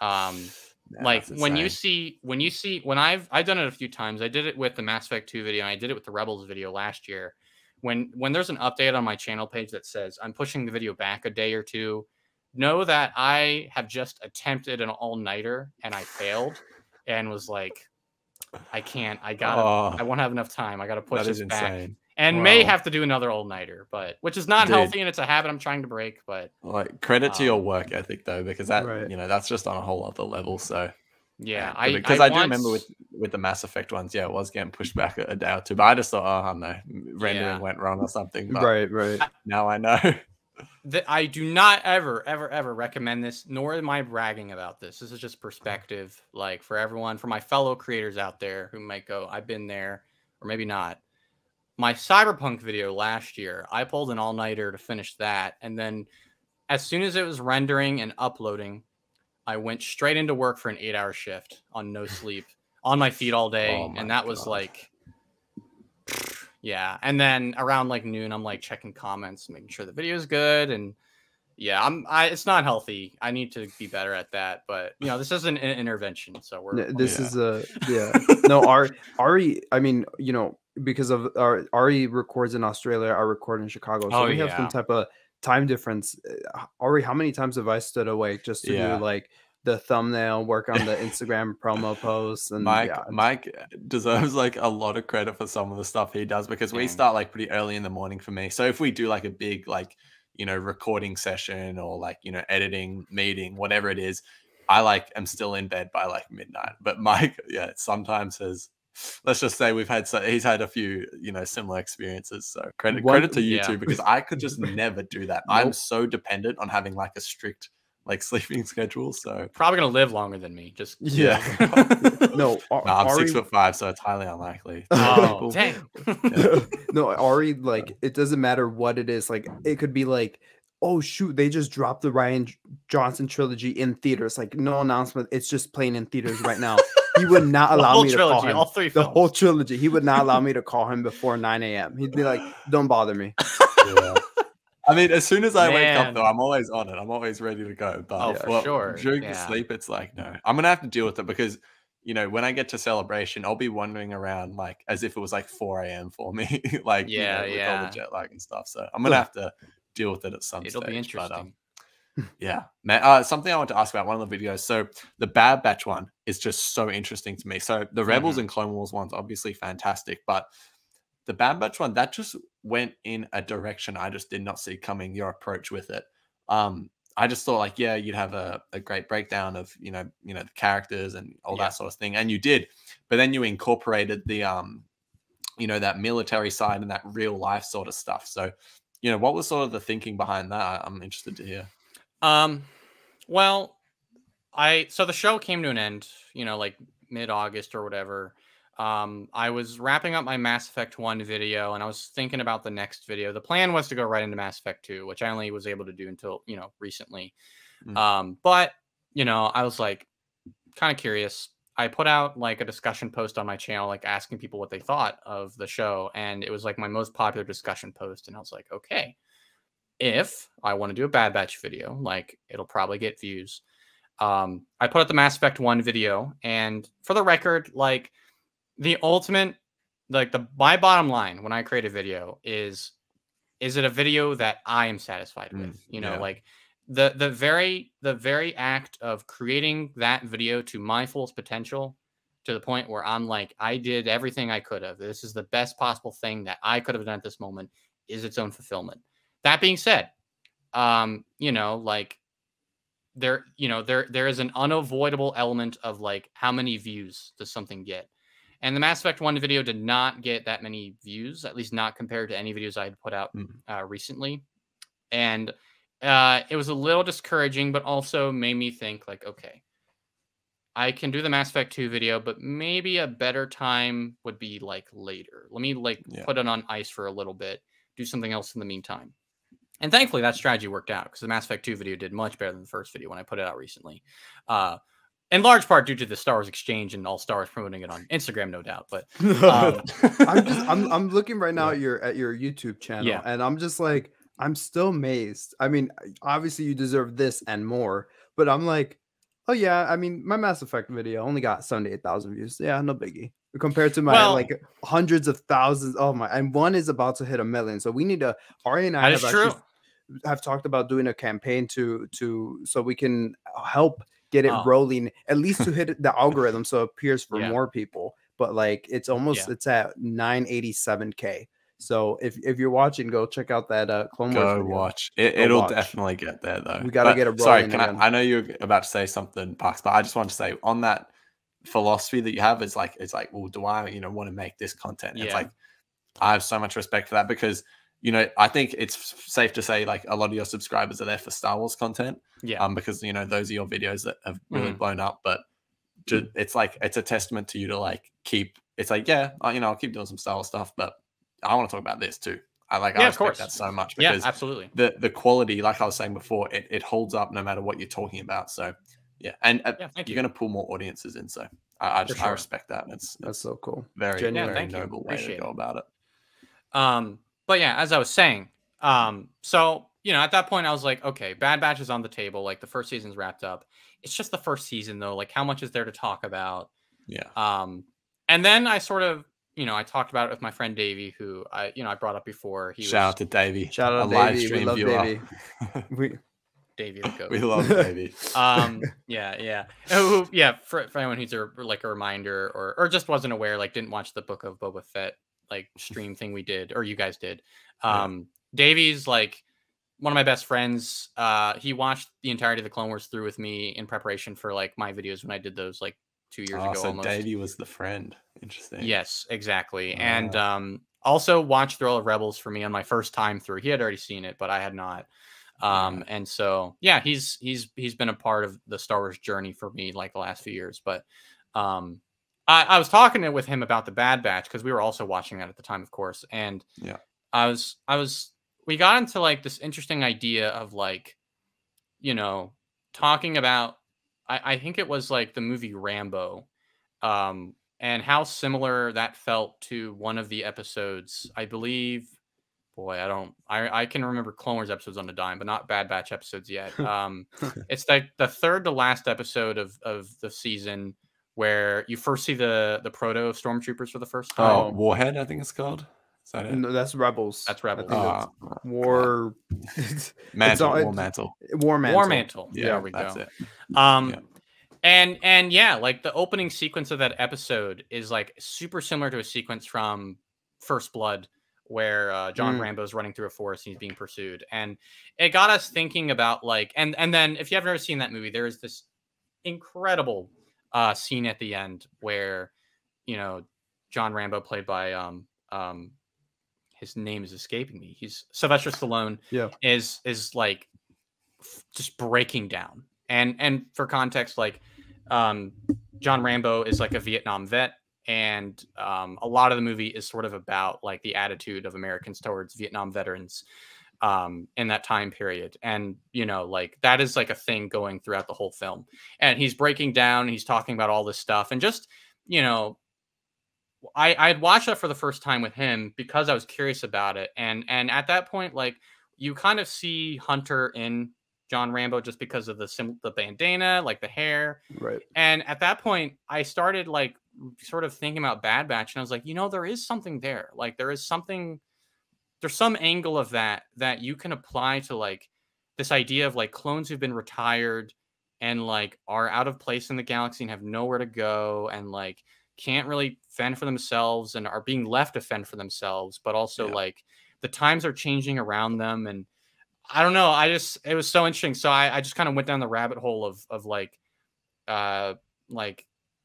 Um, nah, like when you see, when you see, when I've, I've done it a few times. I did it with the Mass Effect two video, and I did it with the Rebels video last year. When, when there's an update on my channel page that says I'm pushing the video back a day or two, know that I have just attempted an all nighter and I failed and was like, I can't, I gotta, oh, I won't have enough time. I gotta push this back. Insane. And wow. may have to do another all-nighter, but which is not Dude. healthy, and it's a habit I'm trying to break. But like credit um, to your work ethic, though, because that right. you know that's just on a whole other level. So yeah, yeah. I because I, I do once... remember with with the Mass Effect ones, yeah, it was getting pushed back a, a day or two. But I just thought, oh no, rendering yeah. went wrong or something. But right, right. Now I know that I do not ever, ever, ever recommend this, nor am I bragging about this. This is just perspective, like for everyone, for my fellow creators out there who might go, I've been there, or maybe not. My Cyberpunk video last year, I pulled an all-nighter to finish that. And then as soon as it was rendering and uploading, I went straight into work for an eight-hour shift on no sleep, on my feet all day. Oh and that God. was like, yeah. And then around like noon, I'm like checking comments, making sure the video is good. And yeah, I'm, I, it's not healthy. I need to be better at that. But, you know, this isn't an intervention. So we're... This yeah. is a... Yeah. No, Ari, Ari, I mean, you know, because of our Ari records in Australia, I record in Chicago, so oh, we have yeah. some type of time difference. Ari, how many times have I stood awake just to yeah. do like the thumbnail work on the Instagram promo posts? And Mike, yeah. Mike deserves like a lot of credit for some of the stuff he does, because Dang. we start like pretty early in the morning for me. So if we do like a big like you know recording session or like you know editing meeting, whatever it is, I like am still in bed by like midnight. But Mike, yeah, sometimes has. Let's just say we've had so he's had a few you know similar experiences, so credit One, credit to you yeah. too, because I could just never do that. Nope. I'm so dependent on having like a strict like sleeping schedule, so probably gonna live longer than me, just yeah no, no I'm Ari... six foot five, so it's highly unlikely. Oh, dang. Yeah. No, Ari, like it doesn't matter what it is, like it could be like, oh shoot, they just dropped the Ryan Johnson trilogy in theaters, like no announcement, it's just playing in theaters right now. He would not allow me to trilogy, call him. All three the films. whole trilogy. He would not allow me to call him before nine A M He'd be like, don't bother me. Yeah. I mean, as soon as I Man. wake up, though, I'm always on it. I'm always ready to go. But oh, for well, sure. during yeah. the sleep, it's like, no, I'm going to have to deal with it, because, you know, when I get to Celebration, I'll be wandering around like as if it was like four A M for me, like, yeah, you know, with yeah. all the jet lag and stuff. So I'm going to have to deal with it at some It'll stage. It'll be interesting. But, um, yeah, man. Uh, something I want to ask about one of the videos. So the Bad Batch one is just so interesting to me. So the Rebels mm-hmm. and Clone Wars one's obviously fantastic, but the Bad Batch one, that just went in a direction I just did not see coming, your approach with it. Um, I just thought like, yeah, you'd have a, a great breakdown of, you know, you know, the characters and all yeah. that sort of thing. And you did, but then you incorporated the, um, you know, that military side and that real life sort of stuff. So, you know, what was sort of the thinking behind that? I'm interested to hear. Um, well, I, so the show came to an end, you know, like mid-August or whatever. Um, I was wrapping up my Mass Effect one video, and I was thinking about the next video. The plan was to go right into Mass Effect two, which I only was able to do until, you know, recently. Mm. Um, but, you know, I was like, kind of curious. I put out like a discussion post on my channel, like asking people what they thought of the show. And it was like my most popular discussion post. And I was like, okay, if I want to do a Bad Batch video, like, it'll probably get views. Um, I put up the Mass Effect one video, and for the record, like, the ultimate, like, the my bottom line when I create a video is, is it a video that I am satisfied mm, with? You know, yeah. like, the the very the very act of creating that video to my fullest potential, to the point where I'm like, I did everything I could have. This is the best possible thing that I could have done at this moment, is its own fulfillment. That being said, um, you know, like, there, you know, there there is an unavoidable element of, like, how many views does something get? And the Mass Effect one video did not get that many views, at least not compared to any videos I had put out mm. uh, recently. And uh, it was a little discouraging, but also made me think, like, okay, I can do the Mass Effect two video, but maybe a better time would be, like, later. Let me, like, yeah. put it on ice for a little bit, do something else in the meantime. And thankfully, that strategy worked out, because the Mass Effect two video did much better than the first video when I put it out recently. Uh, in large part due to the Star Wars Exchange and All Star Wars promoting it on Instagram, no doubt. But um, I'm, just, I'm I'm looking right now yeah. at your at your YouTube channel, yeah. and I'm just like, I'm still amazed. I mean, obviously you deserve this and more, but I'm like, oh yeah. I mean, my Mass Effect video only got seventy-eight thousand views. Yeah, no biggie. Compared to my well, like hundreds of thousands. Oh my! And one is about to hit a million. So we need to. Ari and I have, actually, have talked about doing a campaign to to so we can help get it oh. rolling, at least to hit the algorithm so it appears for yeah. more people. But like, it's almost yeah. it's at nine eighty-seven K. So if if you're watching, go check out that uh, Clone Wars. Go video. watch. It, go it'll watch. definitely get there though. We gotta but, get a sorry. Can I, I know you're about to say something, Parks, but I just want to say on that philosophy that you have, it's like it's like well, do I you know want to make this content? Yeah. It's like, I have so much respect for that, because you know I think it's safe to say, like, a lot of your subscribers are there for Star Wars content, yeah. Um, because you know those are your videos that have really mm. blown up, but to, it's like it's a testament to you to like keep. It's like yeah, I, you know I'll keep doing some Star Wars stuff, but I want to talk about this too. I like yeah, I respect that so much because yeah, absolutely the the quality, like I was saying before, it it holds up no matter what you're talking about. So. Yeah, and uh, yeah, you're you. going to pull more audiences in, so I, I just sure. I respect that. It's, it's that's so cool. Very, Gen very yeah, noble way to go about it. Um, but yeah, as I was saying, um, so you know, at that point, I was like, okay, Bad Batch is on the table. Like the first season's wrapped up. It's just the first season, though. Like, how much is there to talk about? Yeah. Um, and then I sort of, you know, I talked about it with my friend Davy, who I, you know, I brought up before. He shout was, out to Davy. Shout out to live stream we love viewer. Davy. Davy the goat. We love Davy. um, yeah, yeah, oh, yeah. For, for anyone who's a, like a reminder or or just wasn't aware, like didn't watch the Book of Boba Fett like stream thing we did or you guys did. Um, yeah. Davy's like one of my best friends. Uh, he watched the entirety of the Clone Wars through with me in preparation for like my videos when I did those like two years oh, ago. So almost. Davy was the friend. Interesting. Yes, exactly. Uh, and um, also watched through all of Rebels for me on my first time through. He had already seen it, but I had not. Um, and so, yeah, he's, he's, he's been a part of the Star Wars journey for me, like the last few years, but, um, I, I was talking with him about the Bad Batch, cause we were also watching that at the time, of course. And yeah, I was, I was, we got into like this interesting idea of like, you know, talking about, I, I think it was like the movie Rambo, um, and how similar that felt to one of the episodes, I believe. Boy, I don't. I I can remember Clone Wars episodes on a dime, but not Bad Batch episodes yet. Um, it's like the third to last episode of of the season where you first see the the proto of stormtroopers for the first time. Oh, Warhead, I think it's called. Is that it? No, that's Rebels. That's Rebels. Uh, that's war. It's, mantle, it's all, war mantle. War mantle. War mantle. Yeah, there we that's go. It. Um, yeah. and and yeah, like the opening sequence of that episode is like super similar to a sequence from First Blood, where uh, John mm. Rambo's running through a forest and he's being pursued. And it got us thinking about like, and, and then if you haven't ever seen that movie, there is this incredible uh, scene at the end where, you know, John Rambo played by, um, um, his name is escaping me. He's Sylvester Stallone yeah. is, is like just breaking down. And, and for context, like um, John Rambo is like a Vietnam vet. And um, a lot of the movie is sort of about like the attitude of Americans towards Vietnam veterans um, in that time period. And, you know, like that is like a thing going throughout the whole film. And he's breaking down and he's talking about all this stuff. And just, you know, I, I had watched that for the first time with him because I was curious about it. And, and at that point, like you kind of see Hunter in John Rambo just because of the sim the bandana, like the hair. Right. And at that point, I started like sort of thinking about Bad Batch, and I was like, you know, there is something there. Like there is something, there's some angle of that that you can apply to like this idea of like clones who've been retired and like are out of place in the galaxy and have nowhere to go and like can't really fend for themselves and are being left to fend for themselves, but also yeah. like the times are changing around them. And I don't know, I just, it was so interesting. So I, I just kind of went down the rabbit hole of, of like, uh, like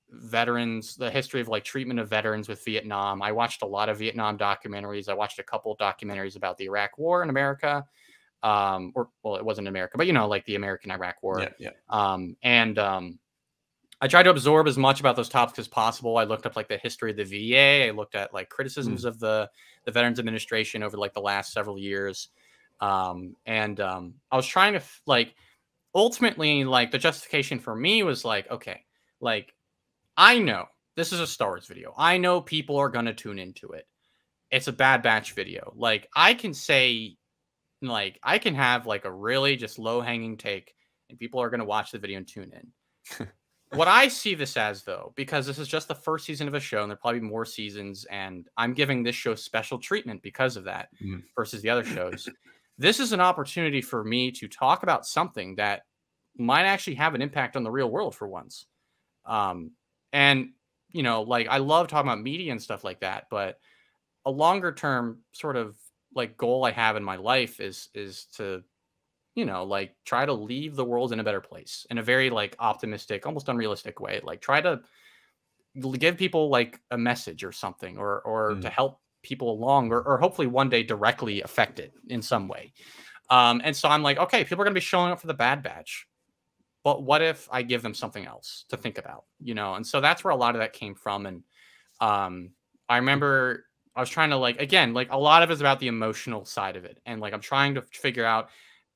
veterans, the history of like treatment of veterans with Vietnam. I watched a lot of Vietnam documentaries. I watched a couple documentaries about the Iraq War in America. Um, or well, it wasn't in America, but you know, like the American Iraq War. Yeah, yeah. Um, and, um, I tried to absorb as much about those topics as possible. I looked up like the history of the V A. I looked at like criticisms mm. of the, the Veterans Administration over like the last several years. Um, and, um, I was trying to like, ultimately, like the justification for me was like, okay, like I know this is a Star Wars video. I know people are going to tune into it. It's a Bad Batch video. Like I can say, like, I can have like a really just low hanging take and people are going to watch the video and tune in. What I see this as, though, because this is just the first season of a show, and there'll probably be more seasons, and I'm giving this show special treatment because of that mm. versus the other shows. This is an opportunity for me to talk about something that might actually have an impact on the real world for once. Um, and, you know, like, I love talking about media and stuff like that, but a longer-term sort of, like, goal I have in my life is is to... you know, like try to leave the world in a better place in a very like optimistic, almost unrealistic way. Like try to give people like a message or something, or, or mm. to help people along, or, or hopefully one day directly affect it in some way. Um, and so I'm like, okay, people are going to be showing up for the Bad Batch, but what if I give them something else to think about, you know? And so that's where a lot of that came from. And um, I remember I was trying to like, again, like a lot of it's about the emotional side of it. And like, I'm trying to figure out,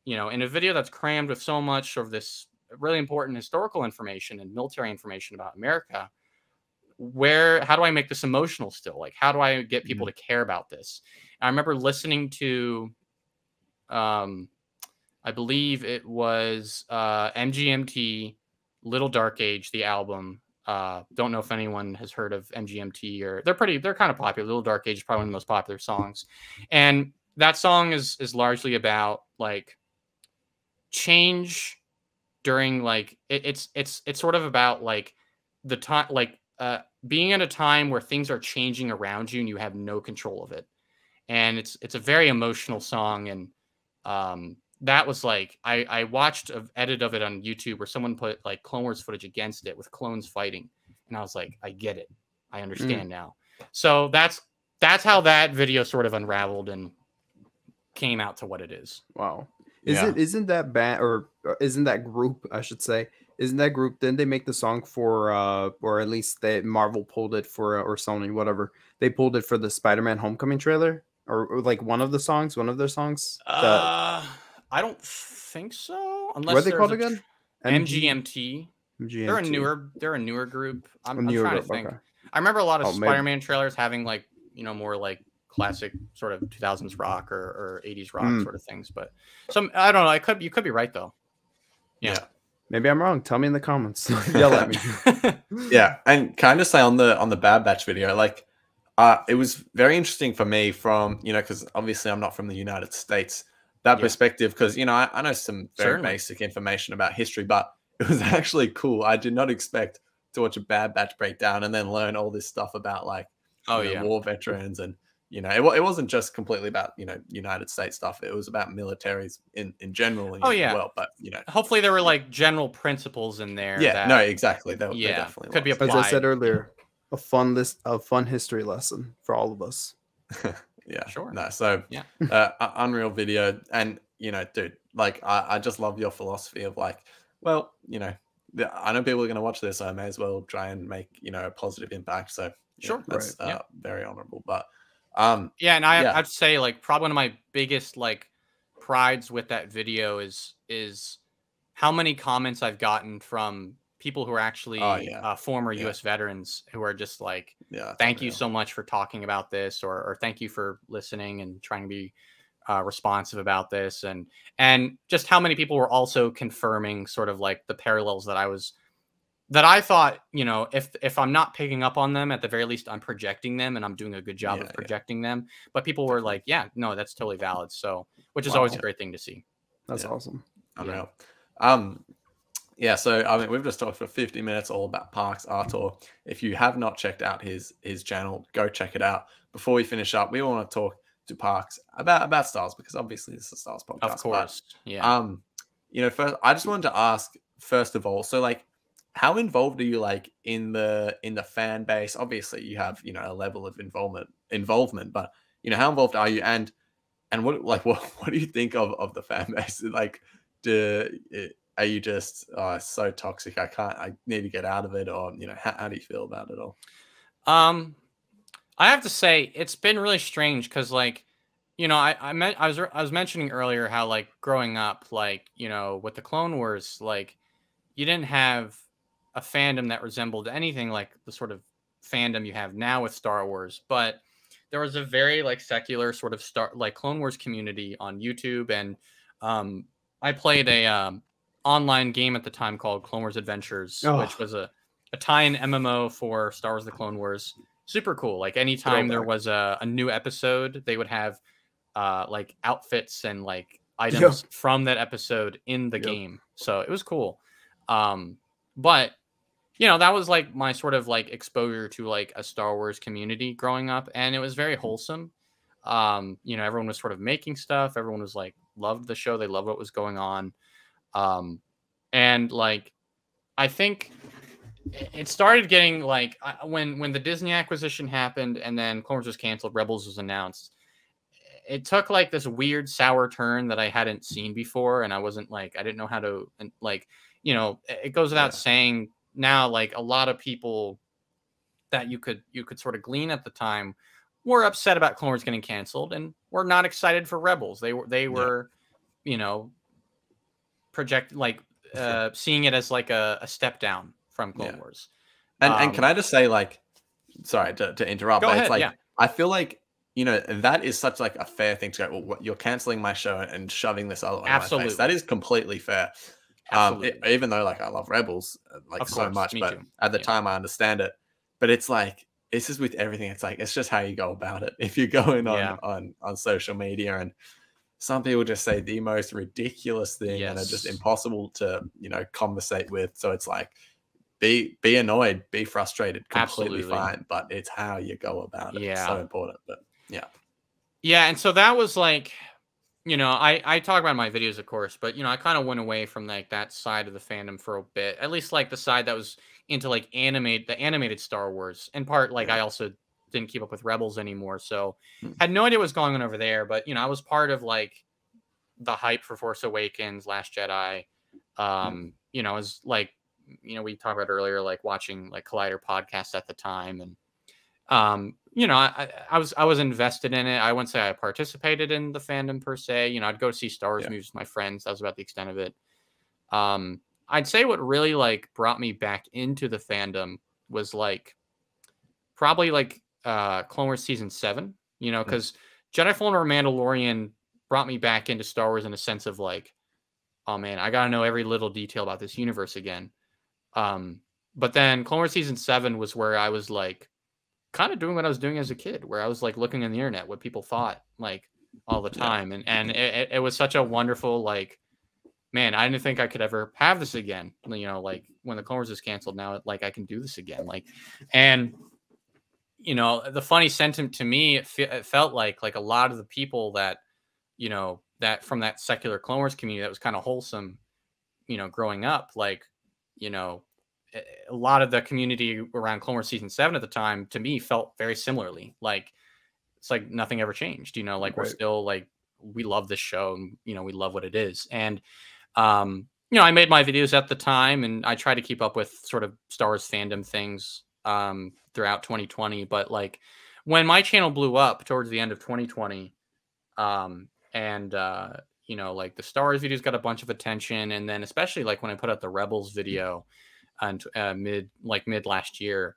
you know, in a video that's crammed with so much of this really important historical information and military information about America, where, how do I make this emotional still? Like, how do I get people mm-hmm. to care about this? I remember listening to, um, I believe it was uh, M G M T, Little Dark Age, the album. Uh, don't know if anyone has heard of M G M T, or they're pretty, they're kind of popular. Little Dark Age is probably one of the most popular songs. And that song is, is largely about like, change during like it, it's it's it's sort of about like the time like uh being at a time where things are changing around you and you have no control of it. And it's it's a very emotional song. And um that was like I I watched an edit of it on YouTube where someone put like Clone Wars footage against it with clones fighting, and I was like, I get it, I understand mm. now. So that's that's how that video sort of unraveled and came out to what it is. Wow. Isn't yeah. isn't that band or isn't that group? I should say, isn't that group? Didn't they make the song for, uh, or at least they, Marvel pulled it for, or Sony, whatever, they pulled it for the Spider-Man Homecoming trailer, or, or like one of the songs, one of their songs. That... Uh, I don't think so. Unless what are they called again? M G M T. M G M T. They're a newer. They're a newer group. I'm, newer I'm trying group, to think. Okay. I remember a lot of oh, Spider-Man trailers having like you know more like. classic sort of two thousands rock or, or eighties rock mm. sort of things, but some I don't know. I could you could be right though. Yeah, yeah. Maybe I'm wrong. Tell me in the comments. Yell at me. Yeah, and can I just say on the on the Bad Batch video, like uh, it was very interesting for me from you know because obviously I'm not from the United States that yeah. perspective because you know I, I know some very Certainly. basic information about history, but it was actually cool. I did not expect to watch a Bad Batch breakdown and then learn all this stuff about like oh you know, yeah war veterans and. You know, it, it wasn't just completely about, you know, United States stuff. It was about militaries in, in general. Oh, yeah. Well, but, you know. Hopefully there were, like, general principles in there. Yeah, that, no, exactly. There, yeah, there definitely could was. be applied. As I said earlier, a fun list, a fun history lesson for all of us. Yeah. Sure. No, so, yeah. uh, unreal video. And, you know, dude, like, I, I just love your philosophy of, like, well, you know, I know people are going to watch this. So I may as well try and make, you know, a positive impact. So, sure. Know, that's right. uh, yeah. very honorable. But, Um, yeah, and I, yeah. I'd say like probably one of my biggest like prides with that video is is how many comments I've gotten from people who are actually oh, yeah. uh, former yeah. U S veterans who are just like, yeah, thank you real. so much for talking about this, or, or thank you for listening and trying to be uh, responsive about this, and and just how many people were also confirming sort of like the parallels that I was that I thought, you know, if if I'm not picking up on them, at the very least I'm projecting them, and I'm doing a good job yeah, of projecting yeah. them. But people were like, yeah, no, that's totally valid. So, which is wow. always a great thing to see. That's yeah. awesome. I don't yeah. know. Um, yeah, so I mean, we've just talked for fifty minutes all about Parks, ArTorr. If you have not checked out his his channel, go check it out. Before we finish up, we want to talk to Parks about about Star Wars, because obviously this is a Star Wars podcast. Of course, but, yeah. Um, you know, first I just wanted to ask first of all, so like, how involved are you like in the in the fan base? Obviously, you have you know a level of involvement involvement, but you know how involved are you? And and what like what what do you think of of the fan base? Like, do it, are you just oh, it's so toxic, I can't, I need to get out of it, or you know how, how do you feel about it all? um I have to say it's been really strange, because like you know I I, meant, I was I was mentioning earlier how like growing up, like you know with the Clone Wars, like you didn't have a fandom that resembled anything like the sort of fandom you have now with Star Wars, but there was a very like secular sort of star like Clone Wars community on YouTube, and um I played a um online game at the time called Clone Wars Adventures, oh. which was a, a tie-in M M O for Star Wars The Clone Wars. Super cool. Like anytime there was a, a new episode, they would have uh, like outfits and like items yep. from that episode in the yep. game. So it was cool. Um, but, you know, that was like my sort of like exposure to like a Star Wars community growing up. And it was very wholesome. Um, you know, everyone was sort of making stuff. Everyone was like, loved the show. They loved what was going on. Um, and like, I think it started getting like when, when the Disney acquisition happened and then Clone Wars was canceled, Rebels was announced. It took like this weird sour turn that I hadn't seen before. And I wasn't like, I didn't know how to like, you know, it goes without yeah. saying now, like a lot of people that you could, you could sort of glean at the time were upset about Clone Wars getting canceled and were not excited for Rebels. They were, they were, yeah. you know, project like uh seeing it as like a, a step down from Clone yeah. Wars. And um, and can I just say, like, sorry to, to interrupt, but ahead, it's like yeah. I feel like you know that is such like a fair thing to go, well, you're canceling my show and shoving this other absolutely my face. That is completely fair. Absolutely. Um it, even though like I love Rebels like course, so much, but too. At the yeah. time I understand it, but it's like this is with everything, it's like it's just how you go about it. If you're going on yeah. on on social media, and some people just say the most ridiculous thing yes. and are just impossible to, you know, conversate with. So it's like, be be annoyed, be frustrated, completely Absolutely. Fine. But it's how you go about it. Yeah. It's so important. But yeah. Yeah. And so that was like, you know, I, I talk about my videos, of course, but, you know, I kind of went away from like that side of the fandom for a bit, at least like the side that was into like animate the animated Star Wars. In part, like yeah. I also didn't keep up with Rebels anymore, so had no idea what was going on over there. But you know, I was part of like the hype for Force Awakens, Last Jedi. Um, you know, I was like, you know, we talked about earlier, like watching like Collider podcast at the time, and um, you know, I, I was I was invested in it. I wouldn't say I participated in the fandom per se. You know, I'd go see Star Wars yeah. movies with my friends. That was about the extent of it. Um, I'd say what really like brought me back into the fandom was like probably like. Uh, Clone Wars season seven, you know, because mm. Jedi Fallen Order, Mandalorian brought me back into Star Wars in a sense of like, oh man, I gotta know every little detail about this universe again. Um, but then Clone Wars season seven was where I was like, kind of doing what I was doing as a kid, where I was like looking on the internet what people thought like all the time, and and it, it was such a wonderful like, man, I didn't think I could ever have this again. You know, like when the Clone Wars is canceled, now like I can do this again, like and. You know, the funny sentiment to me, it, fe it felt like like a lot of the people that, you know, that from that secular Clone Wars community that was kind of wholesome, you know, growing up, like, you know, a lot of the community around Clone Wars season seven at the time to me felt very similarly. Like, it's like nothing ever changed, you know, like right. we're still like, we love this show and, you know, we love what it is. And, um, you know, I made my videos at the time and I try to keep up with sort of Star Wars fandom things. Um, throughout twenty twenty, but like when my channel blew up towards the end of twenty twenty, um, and uh, you know, like the Star Wars videos got a bunch of attention, and then especially like when I put out the Rebels video, and uh, mid like mid last year,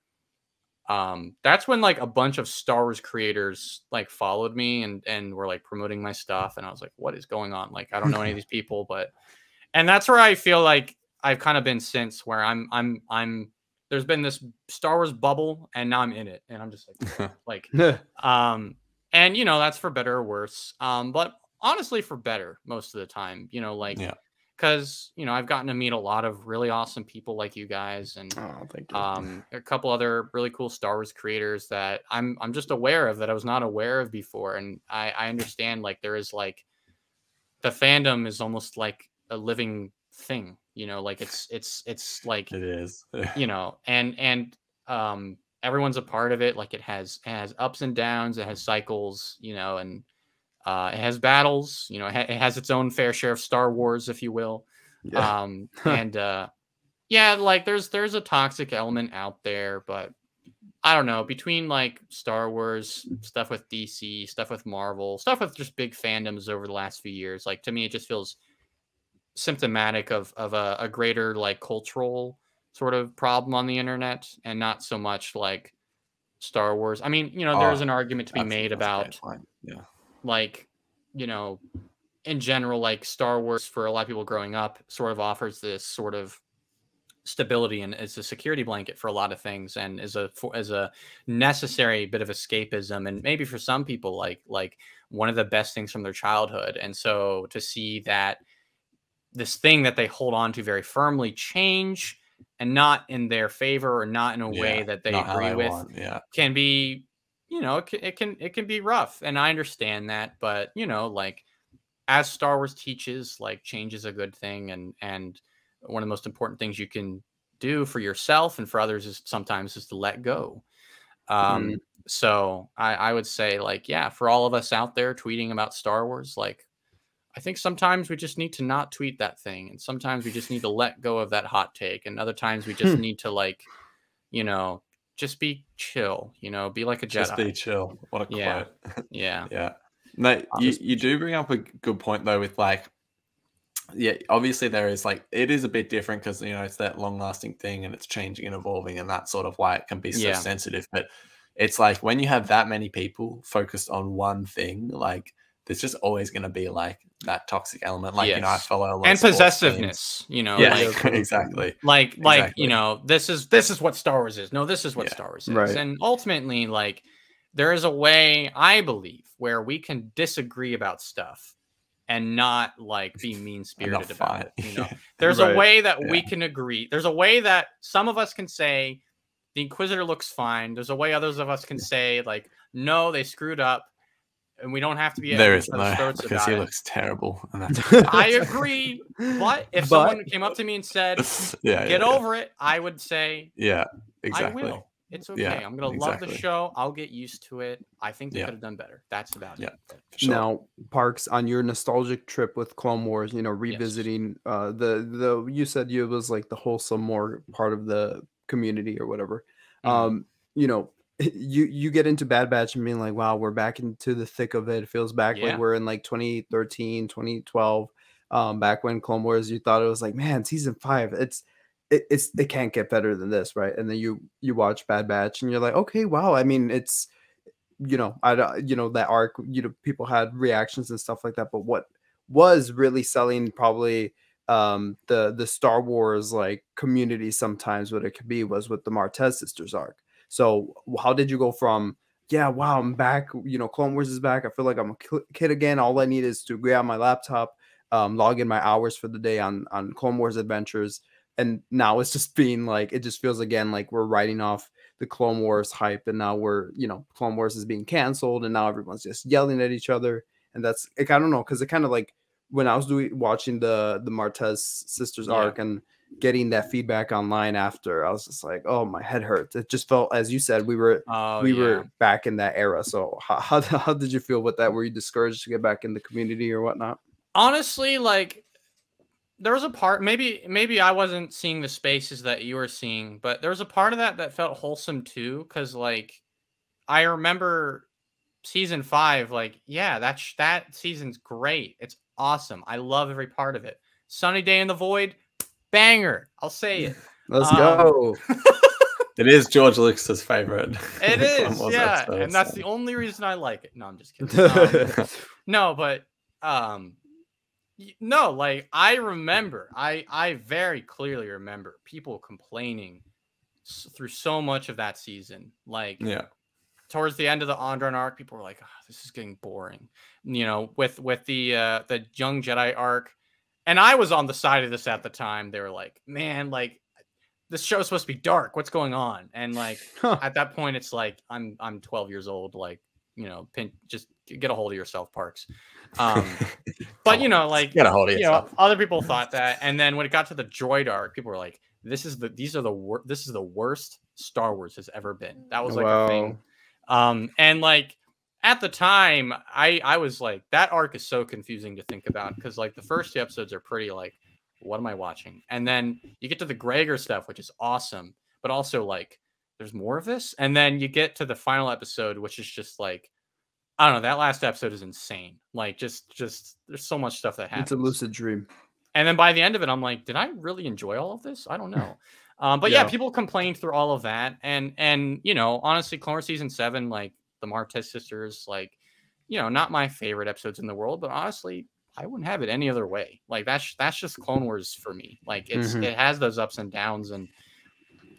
Um, that's when like a bunch of Star Wars creators like followed me and, and were like promoting my stuff. And I was like, what is going on? Like, I don't know any of these people, but, and that's where I feel like I've kind of been since, where I'm, I'm, I'm, there's been this Star Wars bubble and now I'm in it. And I'm just like, like, um, and you know, that's for better or worse. Um, but honestly for better most of the time, you know, like, yeah. Because, you know, I've gotten to meet a lot of really awesome people like you guys and oh, thank you. Um, a couple other really cool Star Wars creators that I'm I'm just aware of that I was not aware of before. And I, I understand, like, there is, like, the fandom is almost like a living thing, you know, like it's it's it's like it is, you know, and and um, everyone's a part of it. Like it has it has ups and downs. It has cycles, you know, and. Uh, it has battles, you know, it, ha it has its own fair share of Star Wars, if you will. Yeah. Um, and uh, yeah, like there's there's a toxic element out there, but I don't know, between like Star Wars, stuff with D C, stuff with Marvel, stuff with just big fandoms over the last few years. Like to me, it just feels symptomatic of, of a, a greater like cultural sort of problem on the internet and not so much like Star Wars. I mean, you know, there's oh, an argument to be made about... Yeah. Like, you know, in general, like Star Wars for a lot of people growing up sort of offers this sort of stability and is a security blanket for a lot of things and is a for, is a necessary bit of escapism. And maybe for some people, like like one of the best things from their childhood. And so to see that this thing that they hold on to very firmly change and not in their favor or not in a yeah, way that they agree with yeah. can be... You know, it can, it can it can be rough, and I understand that. But you know, like as Star Wars teaches, like change is a good thing, and and one of the most important things you can do for yourself and for others is sometimes is to let go. Um, mm-hmm. So I, I would say, like, yeah, for all of us out there tweeting about Star Wars, like I think sometimes we just need to not tweet that thing, and sometimes we just need to let go of that hot take, and other times we just need to like, you know. Just be chill, you know, be like a Jedi. Just be chill. What a quote. Yeah. Yeah. Yeah. No, you, you do bring up a good point, though, with like, yeah, obviously there is like, it is a bit different because, you know, it's that long lasting thing and it's changing and evolving and that's sort of why it can be so yeah. sensitive. But it's like when you have that many people focused on one thing, like there's just always going to be like that toxic element. Like, yes. you know, I follow a lot and of possessiveness, teams. You know, yeah, like, exactly. Like, exactly. like, you know, this is, this is what Star Wars is. No, this is what yeah, Star Wars is. Right. And ultimately, like there is a way I believe where we can disagree about stuff and not like be mean spirited about it. You know, there's right. a way that yeah. we can agree. There's a way that some of us can say the Inquisitor looks fine. There's a way others of us can yeah. say like, no, they screwed up. And we don't have to be there is no because he it. Looks terrible. And that's I agree, but if but, someone came up to me and said, yeah, "Get yeah, over yeah. it," I would say, "Yeah, exactly. I will. It's okay. Yeah, I'm gonna exactly. love the show. I'll get used to it. I think they yeah. could have done better. That's about yeah, it." Sure. Now, Parks, on your nostalgic trip with Clone Wars, you know, revisiting yes. uh, the the you said you was like the wholesome more part of the community or whatever. Mm-hmm. Um, you know. You you get into Bad Batch and being like, wow, we're back into the thick of it. It feels back yeah. like we're in like twenty thirteen, twenty twelve, um, back when Clone Wars, you thought it was like, man, season five, it's it, it's it can't get better than this, right? And then you you watch Bad Batch and you're like, okay, wow. I mean, it's you know, I you know that arc, you know, people had reactions and stuff like that. But what was really selling probably um the the Star Wars like community sometimes what it could be was with the Martez sisters arc. So how did you go from, yeah, wow, I'm back, you know, Clone Wars is back. I feel like I'm a kid again. All I need is to grab my laptop, um, log in my hours for the day on, on Clone Wars Adventures. And now it's just being like, it just feels again like we're writing off the Clone Wars hype. And now we're, you know, Clone Wars is being canceled. And now everyone's just yelling at each other. And that's, like, I don't know, because it kind of like when I was doing watching the, the Martez sisters yeah. arc and getting that feedback online after, I was just like, oh, my head hurts. It just felt, as you said, we were oh, we yeah. were back in that era. So how, how how did you feel with that? Were you discouraged to get back in the community or whatnot? Honestly, like there was a part, maybe maybe I wasn't seeing the spaces that you were seeing, but there was a part of that that felt wholesome too, because like I remember season five, like yeah, that sh that season's great. It's awesome. I love every part of it. Sunny Day in the Void. Banger. I'll say it. Let's um, go. It is George Lucas's favorite. It is, yeah, episode, and that's so. The only reason I like it. No, I'm just kidding. Um, no, but um, no, like I remember, I I very clearly remember people complaining through so much of that season, like yeah. towards the end of the Andron arc, people were like, oh, this is getting boring, you know, with, with the, uh, the Young Jedi arc. And I was on the side of this at the time. They were like, man, like this show is supposed to be dark. What's going on? And like, huh. at that point, it's like, I'm, I'm twelve years old. Like, you know, pin, just get a hold of yourself, Parks. Um, but you know, like, get a hold of you yourself. Know, other people thought that. And then when it got to the droid arc, people were like, this is the, these are the worst, this is the worst Star Wars has ever been. That was like wow. a thing. Um, and like at the time I, I was like, that arc is so confusing to think about. Cause like the first two episodes are pretty like, what am I watching? And then you get to the Gregor stuff, which is awesome, but also like there's more of this. And then you get to the final episode, which is just like, I don't know. That last episode is insane. Like just, just there's so much stuff that happens. It's a lucid dream. And then by the end of it, I'm like, did I really enjoy all of this? I don't know. Um, but yeah. yeah, people complained through all of that. And, and you know, honestly, Clone Wars Season seven, like the Martez sisters, like, you know, not my favorite episodes in the world, but honestly, I wouldn't have it any other way. Like that's, that's just Clone Wars for me. Like it's, mm-hmm. it has those ups and downs and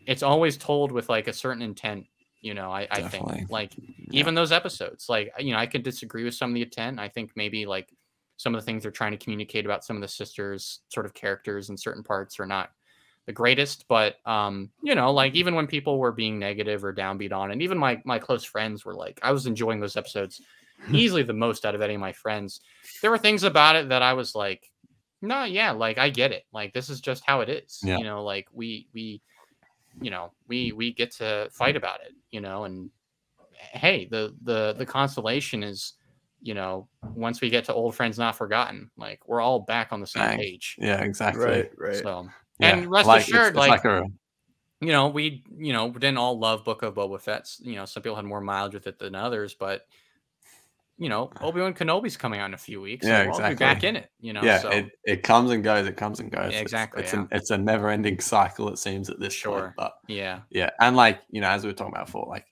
it's always told with like a certain intent, you know, I, I think like yeah. even those episodes, like, you know, I could disagree with some of the intent. I think maybe like some of the things they're trying to communicate about some of the sisters sort of characters in certain parts are not the greatest, but um you know, like even when people were being negative or downbeat on, and even my my close friends were like, I was enjoying those episodes easily the most out of any of my friends. There were things about it that I was like, no, yeah, like I get it, like this is just how it is. Yeah. You know, like we we you know we we get to fight about it, you know, and hey, the the the consolation is, you know, once we get to Old Friends Not Forgotten, like we're all back on the same Dang. page. Yeah, exactly. Right, right. So. Yeah, and rest like, assured, it's, it's like, like a... you know, we, you know, we didn't all love Book of Boba Fett. You know, some people had more mileage with it than others, but, you know, Obi-Wan Kenobi's coming out in a few weeks. Yeah, and we'll exactly. be back in it, you know. Yeah, so. it, it comes and goes. It comes and goes. Yeah, exactly. It's, it's, yeah. An, it's a never-ending cycle, it seems, at this sure. point. But yeah. Yeah, and like, you know, as we were talking about before, like,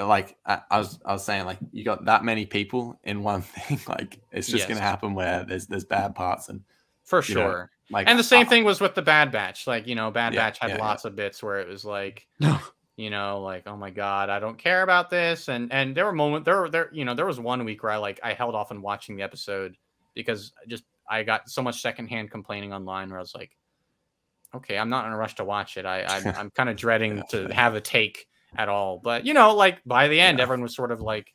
like I, I was I was saying, like, you got that many people in one thing. Like, it's just yes. going to happen where there's, there's bad parts. and For sure. Know, Like, and the same uh, thing was with the Bad Batch. Like, you know, Bad yeah, Batch had yeah, lots yeah. of bits where it was like, you know, like, oh my God, I don't care about this. And and there were moments there were there, you know, there was one week where I like I held off on watching the episode because just I got so much secondhand complaining online where I was like, okay, I'm not in a rush to watch it. I, I I'm kind of dreading yeah, to have a take at all. But you know, like by the end, yeah. everyone was sort of like,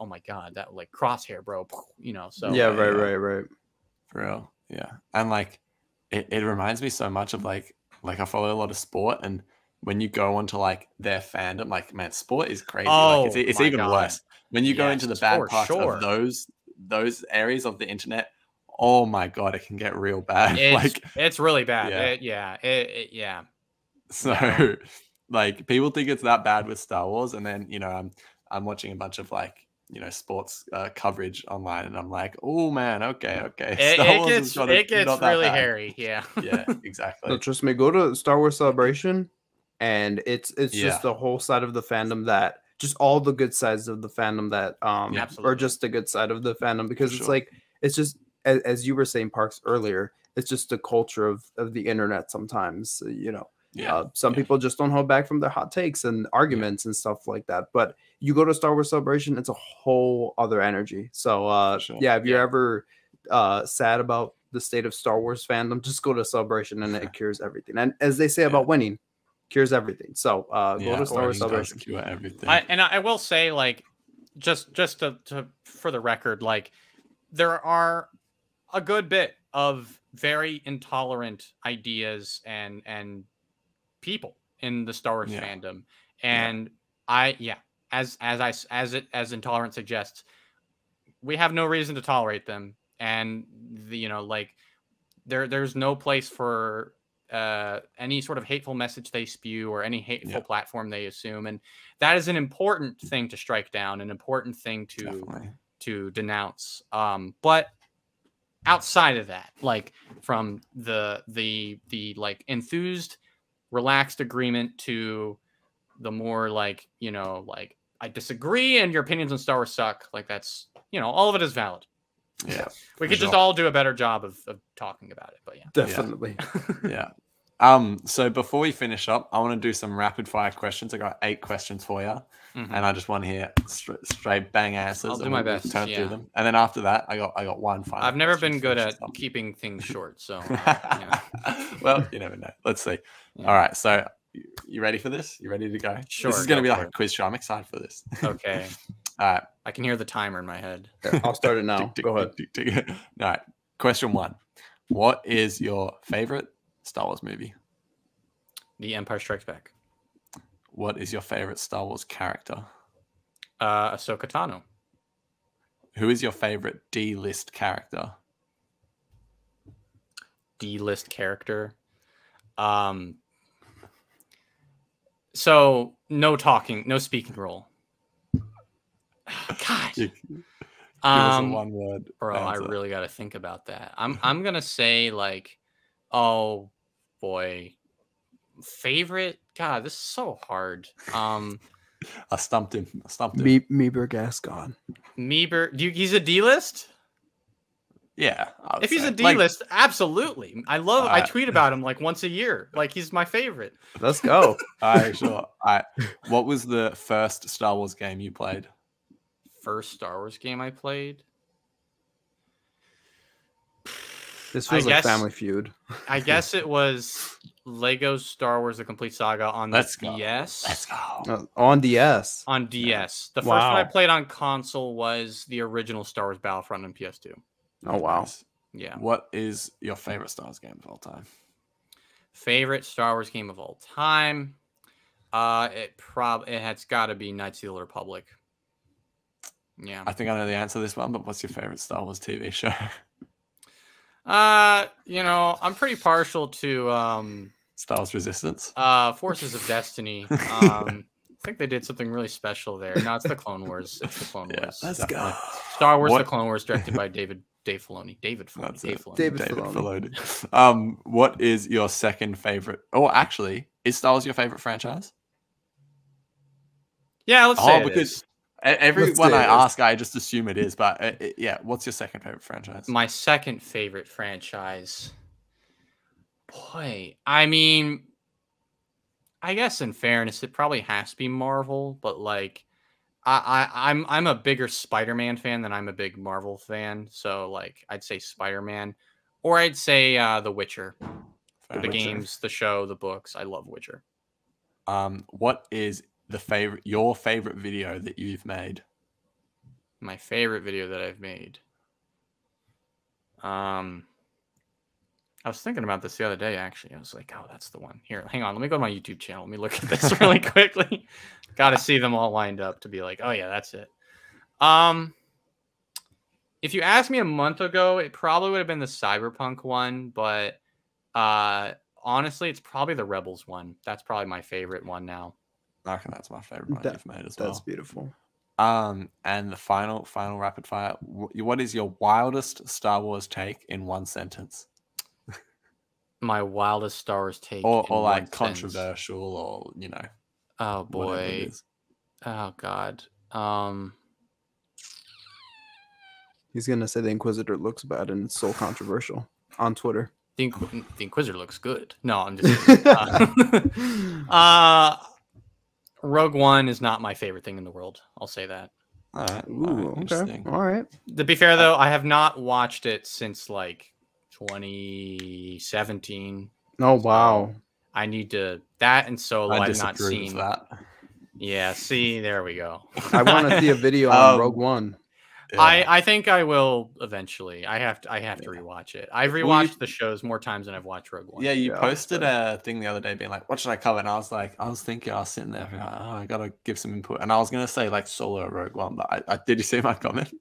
oh my God, that like Crosshair, bro. You know, so yeah, right, right, right. For real. Yeah. And like It, it reminds me so much of like, like I follow a lot of sport, and when you go onto like their fandom, like man, sport is crazy. Oh, like it's it's even God. worse when you yes, go into the bad parts sure. of those those areas of the internet. Oh my God, it can get real bad. It's, like it's really bad. Yeah, it, yeah, it, it, yeah. So, yeah. like people think it's that bad with Star Wars, and then you know I'm I'm watching a bunch of like. you know, sports uh, coverage online, and I'm like, oh man, okay, okay. It, Star it Wars gets, gotta, it gets really bad. hairy, yeah. yeah, exactly. No, trust me, go to Star Wars Celebration, and it's it's yeah. just the whole side of the fandom that, just all the good sides of the fandom that, um, yeah, or just the good side of the fandom, because For it's sure. like, it's just, as, as you were saying, Parks, earlier, it's just the culture of, of the internet sometimes, you know. Yeah, uh, some yeah. people just don't hold back from their hot takes and arguments yeah. and stuff like that. But you go to Star Wars Celebration, it's a whole other energy. So, uh, sure. yeah, if you're yeah. ever uh, sad about the state of Star Wars fandom, just go to Celebration and it cures everything. And as they say yeah. about winning, cures everything. So uh, go yeah, to Star Wars Celebration. Cure everything. I, and I will say, like, just just to, to for the record, like, there are a good bit of very intolerant ideas and and. people in the Star Wars yeah. fandom, and yeah. I yeah as as I as it as intolerance suggests, we have no reason to tolerate them, and the, you know like there there's no place for uh any sort of hateful message they spew or any hateful yeah. platform they assume, and that is an important thing to strike down, an important thing to Definitely. to denounce. Um, but outside of that, like from the the the like enthused relaxed agreement to the more like, you know, like I disagree and your opinions on Star Wars suck. Like that's, you know, all of it is valid. Yeah. We could sure. just all do a better job of, of talking about it, but yeah. Definitely. Yeah. yeah. Um, so before we finish up, I want to do some rapid fire questions. I got eight questions for you, mm-hmm. and I just want to hear straight, straight bang asses. I'll do my best. Turn yeah. through them, and then after that, I got I got one final. I've never been good at something. keeping things short, so. Uh, yeah. Well, you never know. Let's see. Yeah. All right, so you, you ready for this? You ready to go? Sure. This is going to be like it. a quiz show. I'm excited for this. Okay. All right. I can hear the timer in my head. Okay, I'll start it now. Go ahead. All right. Question one: what is your favorite Star Wars movie? The Empire Strikes Back. What is your favorite Star Wars character? Uh, Ahsoka Tano. Who is your favorite D-list character? D-list character? Um, so, no talking, no speaking role. God. Give us a one word bro, answer. I really got to think about that. I'm, I'm going to say, like, oh boy, favorite God, this is so hard. Um, I stumped him. I stumped him. Meeber Gascon. Meeber, do you, he's a D list. Yeah, if he's say. a D list, like, absolutely. I love. Right. I tweet about him like once a year. Like he's my favorite. Let's go. All right, sure. All right. What was the first Star Wars game you played? First Star Wars game I played. This was a Family Feud. I guess it was Lego Star Wars: The Complete Saga on the Let's go. D S. Let's go uh, on D S. On D S, the wow. first one I played on console was the original Star Wars Battlefront on P S two. Oh wow! Yeah. What is your favorite Star Wars game of all time? Favorite Star Wars game of all time? Uh, it probably it has got to be Knights of the Old Republic. Yeah. I think I know the answer to this one, but what's your favorite Star Wars T V show? Uh, you know, I'm pretty partial to um Star Wars Resistance. Uh, Forces of Destiny. Um, I think they did something really special there. No, it's the Clone Wars. It's the Clone yeah, Wars. Let's definitely. go. Star Wars: what? The Clone Wars, directed by David Dave Filoni. David Filoni. Dave Filoni. David, David Filoni. Filoni. Um, what is your second favorite? Oh, actually, is Star Wars your favorite franchise? Yeah, let's oh, say it because. Is. Everyone I ask, I just assume it is. But uh, yeah, what's your second favorite franchise? My second favorite franchise, boy. I mean, I guess in fairness, it probably has to be Marvel. But like, I, I I'm I'm a bigger Spider-Man fan than I'm a big Marvel fan. So like, I'd say Spider-Man, or I'd say uh, The Witcher, Fair the Witcher. games, the show, the books. I love Witcher. Um, what is the favorite your favorite video that you've made? My favorite video that I've made. Um I was thinking about this the other day actually. I was like, oh, that's the one. Here, hang on, let me go to my YouTube channel. Let me look at this really quickly. Gotta see them all lined up to be like, oh yeah, that's it. Um if you asked me a month ago, it probably would have been the Cyberpunk one, but uh honestly it's probably the Rebels one. That's probably my favorite one now. I reckon that's my favorite one that, you've made as well. That's beautiful. Um, and the final, final rapid fire. What is your wildest Star Wars take in one sentence? My wildest Star Wars take, or, or in like one controversial, sentence. or you know. Oh boy! Oh god! Um, he's gonna say the Inquisitor looks bad and it's so controversial on Twitter. The, Inqu the Inquisitor looks good. No, I'm just. uh, uh Rogue One is not my favorite thing in the world. I'll say that. All right. Ooh, okay. All right. To be fair, though, I have not watched it since like twenty seventeen. Oh, wow. So I need to... That and Solo, I've not seen. That. Yeah, see, there we go. I want to see a video on um, Rogue One. Yeah. I, I think I will eventually. I have to I have yeah. to rewatch it. I've rewatched well, you, the shows more times than I've watched Rogue One. Yeah, you yeah, posted so. a thing the other day being like, what should I cover? And I was like, I was thinking, I was sitting there, like, oh, I gotta give some input. And I was gonna say like Solo Rogue One, but I, I did you see my comment?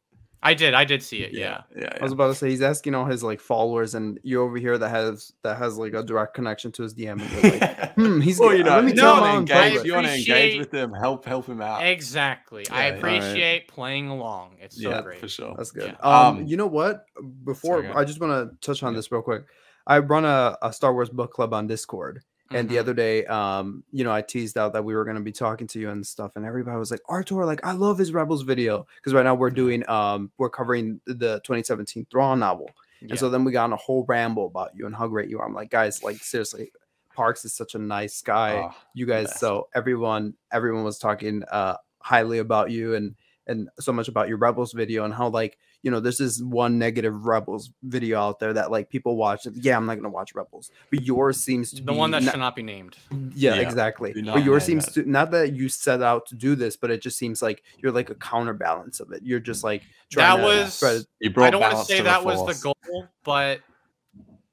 I did, I did see it, yeah. Yeah, yeah, yeah. I was about to say he's asking all his like followers, and you over here that has that has like a direct connection to his D M. And you're like, hmm, he's well, you know, let me tell him engage. You want to engage with him, help help him out. Exactly. Yeah, I appreciate right. playing along. It's so yeah, great. For sure. That's good. Yeah. Um, um you know what? Before sorry, I just want to touch on yeah. this real quick. I run a, a Star Wars book club on Discord. And mm-hmm. the other day, um, you know, I teased out that we were going to be talking to you and stuff, and everybody was like, ArTorr, like, I love his Rebels video. Because right now we're doing, um, we're covering the twenty seventeen Thrawn novel. Yeah. And so then we got on a whole ramble about you and how great you are. I'm like, guys, like, seriously, Parks is such a nice guy. Oh, you guys, so everyone, everyone was talking uh, highly about you and, and so much about your Rebels video and how, like, you know, this is one negative Rebels video out there that, like, people watch. Yeah, I'm not going to watch Rebels. But yours seems to the be... The one that not, should not be named. Yeah, yeah, exactly. But yours seems that. to... Not that you set out to do this, but it just seems like you're, like, a counterbalance of it. You're just, like, trying that was, to... That was... I don't want to say that was the goal, but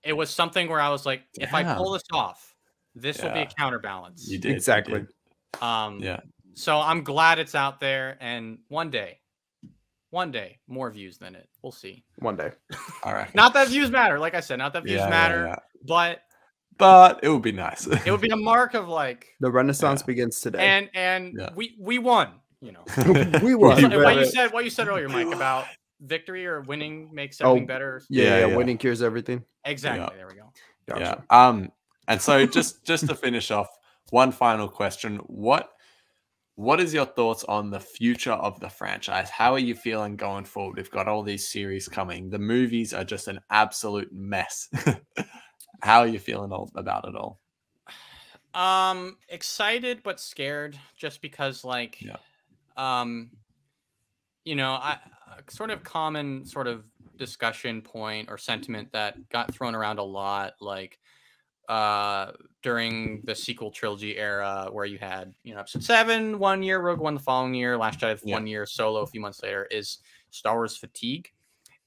it was something where I was like, if yeah. I pull this off, this yeah. will be a counterbalance. You did. Exactly. You did. Um, yeah. So I'm glad it's out there, and one day... One day, more views than it. We'll see. One day. All right. Not that views matter. Like I said, not that views yeah, matter, yeah, yeah. but but it would be nice. It would be a mark of, like, the Renaissance yeah. begins today. And and yeah. we we won. You know, we won. What, what you said, what you said earlier, Mike, about victory or winning makes everything oh, better. Yeah, yeah, yeah, winning cures everything. Exactly. Yeah. There we go. Gotcha. Yeah. Um. And so just just to finish off, one final question: What? What is your thoughts on the future of the franchise? How are you feeling going forward? We've got all these series coming. The movies are just an absolute mess. How are you feeling all, about it all? Um, excited but scared, just because, like, yeah. um, you know, I, a sort of common sort of discussion point or sentiment that got thrown around a lot, like, uh during the sequel trilogy era, where you had, you know, episode seven one year, Rogue One the following year, Last Jedi yeah. one year, Solo a few months later, is Star Wars fatigue.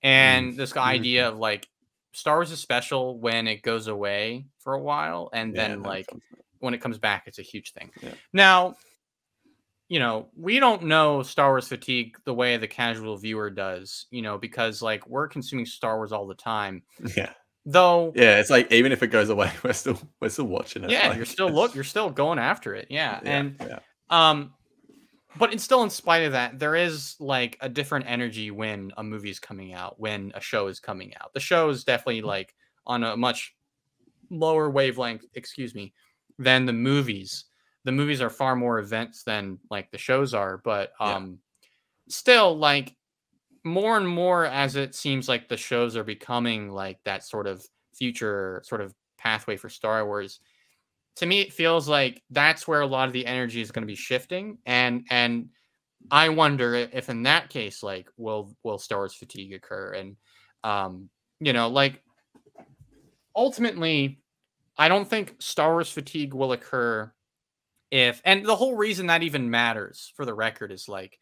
And mm. this idea mm. of, like, Star Wars is special when it goes away for a while, and yeah, then, like, when it comes back, it's a huge thing. Yeah. Now, you know, we don't know Star Wars fatigue the way the casual viewer does, you know, because, like, we're consuming Star Wars all the time. Yeah. Though, yeah, it's like, even if it goes away, we're still we're still watching it. Yeah, like, you're still look, you're still going after it. Yeah, yeah and yeah. um, but it's still, in spite of that, there is, like, a different energy when a movie is coming out, when a show is coming out. The show is definitely, like, on a much lower wavelength, excuse me, than the movies. The movies are far more events than, like, the shows are, but um, yeah. still, like, more and more, as it seems like the shows are becoming, like, that sort of future sort of pathway for Star Wars, to me it feels like that's where a lot of the energy is going to be shifting, and and I wonder if, in that case, like, will will Star Wars fatigue occur? And um you know, like, ultimately, I don't think Star Wars fatigue will occur if, and the whole reason that even matters, for the record, is, like,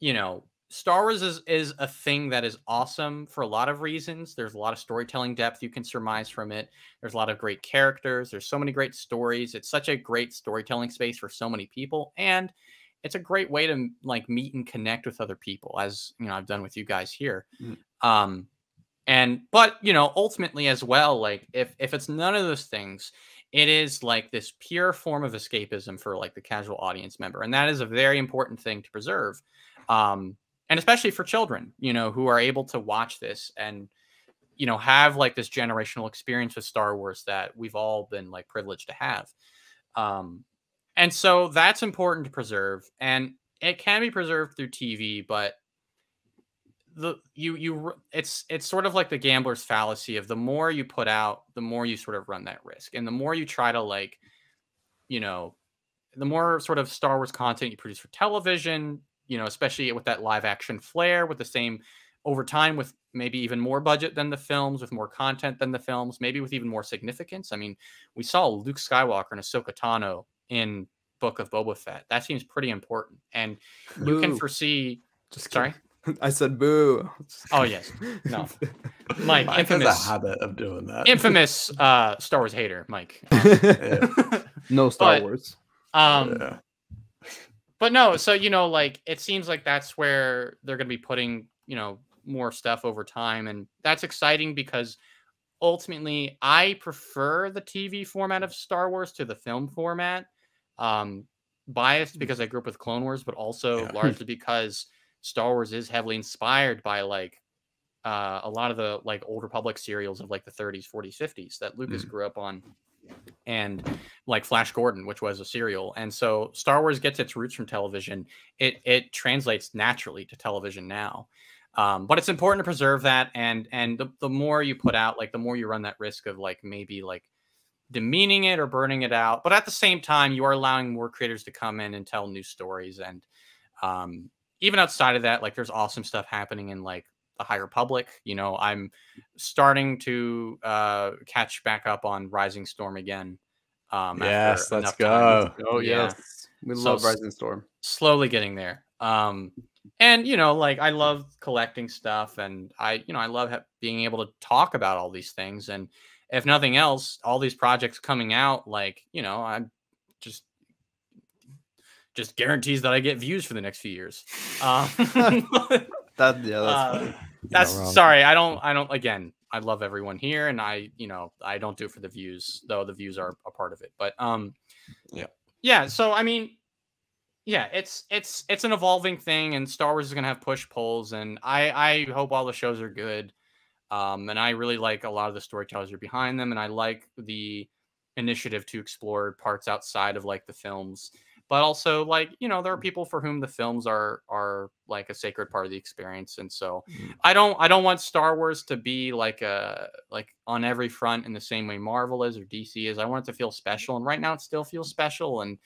you know, Star Wars is, is a thing that is awesome for a lot of reasons. There's a lot of storytelling depth you can surmise from it. There's a lot of great characters. There's so many great stories. It's such a great storytelling space for so many people. And it's a great way to, like, meet and connect with other people, as, you know, I've done with you guys here. Mm. Um, and, but, you know, ultimately as well, like, if, if it's none of those things, it is, like, this pure form of escapism for, like, the casual audience member. And that is a very important thing to preserve. Um, And especially for children, you know, who are able to watch this and, you know, have, like, this generational experience with Star Wars that we've all been, like, privileged to have. Um, and so that's important to preserve, and it can be preserved through T V, but the, you, you, it's, it's sort of like the gambler's fallacy of the more you put out, the more you sort of run that risk. And the more you try to, like, you know, the more sort of Star Wars content you produce for television, you know, especially with that live action flair, with the same over time, with maybe even more budget than the films, with more content than the films, maybe with even more significance. I mean, we saw Luke Skywalker and Ahsoka Tano in Book of Boba Fett. That seems pretty important. And boo. You can foresee. Just sorry, I said boo. Oh yes, no, Mike. Mike infamous has a habit of doing that. Infamous uh, Star Wars hater, Mike. Um, yeah. No Star but, Wars. Um. Yeah. But no, so, you know, like, it seems like that's where they're going to be putting, you know, more stuff over time. And that's exciting, because ultimately I prefer the T V format of Star Wars to the film format. Um, biased because I grew up with Clone Wars, but also yeah. largely because Star Wars is heavily inspired by, like, uh, a lot of the, like, Old Republic serials of, like, the thirties, forties, fifties that Lucas mm. grew up on. and like Flash Gordon, which was a serial. And so Star Wars gets its roots from television. It it translates naturally to television now. Um, but it's important to preserve that. And and the, the more you put out, like the more you run that risk of like maybe like demeaning it or burning it out. But at the same time, you are allowing more creators to come in and tell new stories. And um, even outside of that, like there's awesome stuff happening in like the higher public. You know, I'm starting to uh, catch back up on Rising Storm again. Um, yes, let's go. Oh, yeah. Yes. We so love Rising Storm. Slowly getting there. Um, and, you know, like I love collecting stuff, and I, you know, I love being able to talk about all these things. And if nothing else, all these projects coming out, like, you know, I'm just, just guarantees that I get views for the next few years. Um, that, yeah, that's, uh, that's sorry. I don't, I don't, again, I love everyone here, and I, you know, I don't do it for the views, though the views are a part of it. But um, yeah, yeah. So I mean, yeah, it's it's it's an evolving thing, and Star Wars is gonna have push pulls, and I I hope all the shows are good. Um, and I really like a lot of the storytellers who are behind them, and I like the initiative to explore parts outside of like the films, but also like, you know, there are people for whom the films are are like a sacred part of the experience. And so I don't I don't want Star Wars to be like a like on every front in the same way Marvel is or D C is. I want it to feel special, and right now it still feels special, and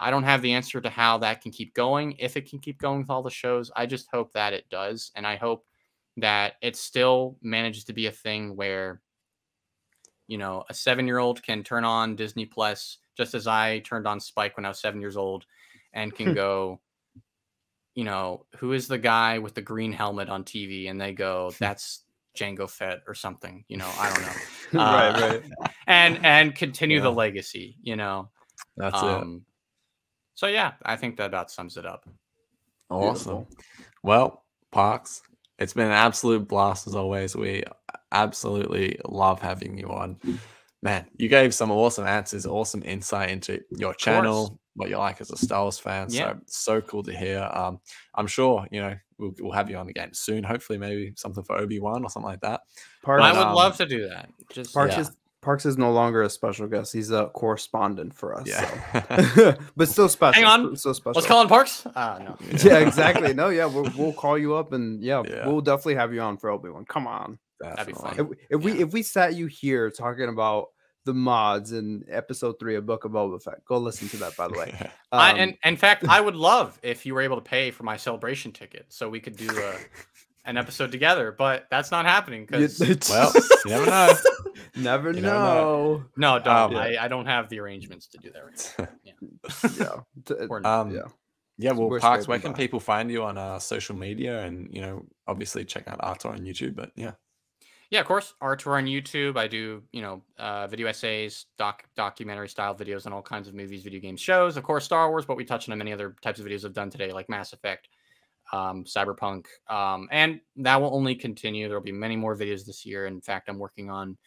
I don't have the answer to how that can keep going, if it can keep going with all the shows. I just hope that it does, and I hope that it still manages to be a thing where, you know, a seven-year-old can turn on Disney Plus just as I turned on Spike when I was seven years old, and can go, you know, who is the guy with the green helmet on T V? And they go, that's Jango Fett or something, you know, I don't know. right, uh, right. And, and continue yeah. the legacy, you know. That's um, it. So, yeah, I think that about sums it up. Awesome. Beautiful. Well, Parks, it's been an absolute blast as always. We absolutely love having you on. Man, you gave some awesome answers, awesome insight into your channel, what you're like as a Star Wars fan. Yeah. So, so cool to hear. Um, I'm sure, you know, we'll, we'll have you on again soon. Hopefully, maybe something for Obi-Wan or something like that. Parks, but, I would um, love to do that. Just Parks, yeah. is, Parks is no longer a special guest. He's a correspondent for us. Yeah. So. But still special. Hang on. Still special. Let's call him Parks. Uh, no. Yeah. yeah, exactly. No, yeah, we'll, we'll call you up, and yeah, yeah, we'll definitely have you on for Obi-Wan. Come on. That'd be fun. If, if yeah. we if we sat you here talking about the mods in episode three of Book of Boba Fett, go listen to that, by the way. Um, I, and in fact, I would love if you were able to pay for my celebration ticket so we could do a, an episode together. But that's not happening because well, you never know. Never you know. know. No, don't. Um, I, I don't have the arrangements to do that right now. Yeah. yeah. Or not. Um, yeah. Yeah, well, We're Parks, where can by. people find you on uh, social media? And you know, obviously check out ArTorr on YouTube. But yeah. Yeah, of course. ArTorr on YouTube. I do, you know, uh, video essays, doc, documentary style videos on all kinds of movies, video games, shows. Of course, Star Wars, but we touched on many other types of videos I've done today, like Mass Effect, um, Cyberpunk. Um, and that will only continue. There'll be many more videos this year. In fact, I'm working on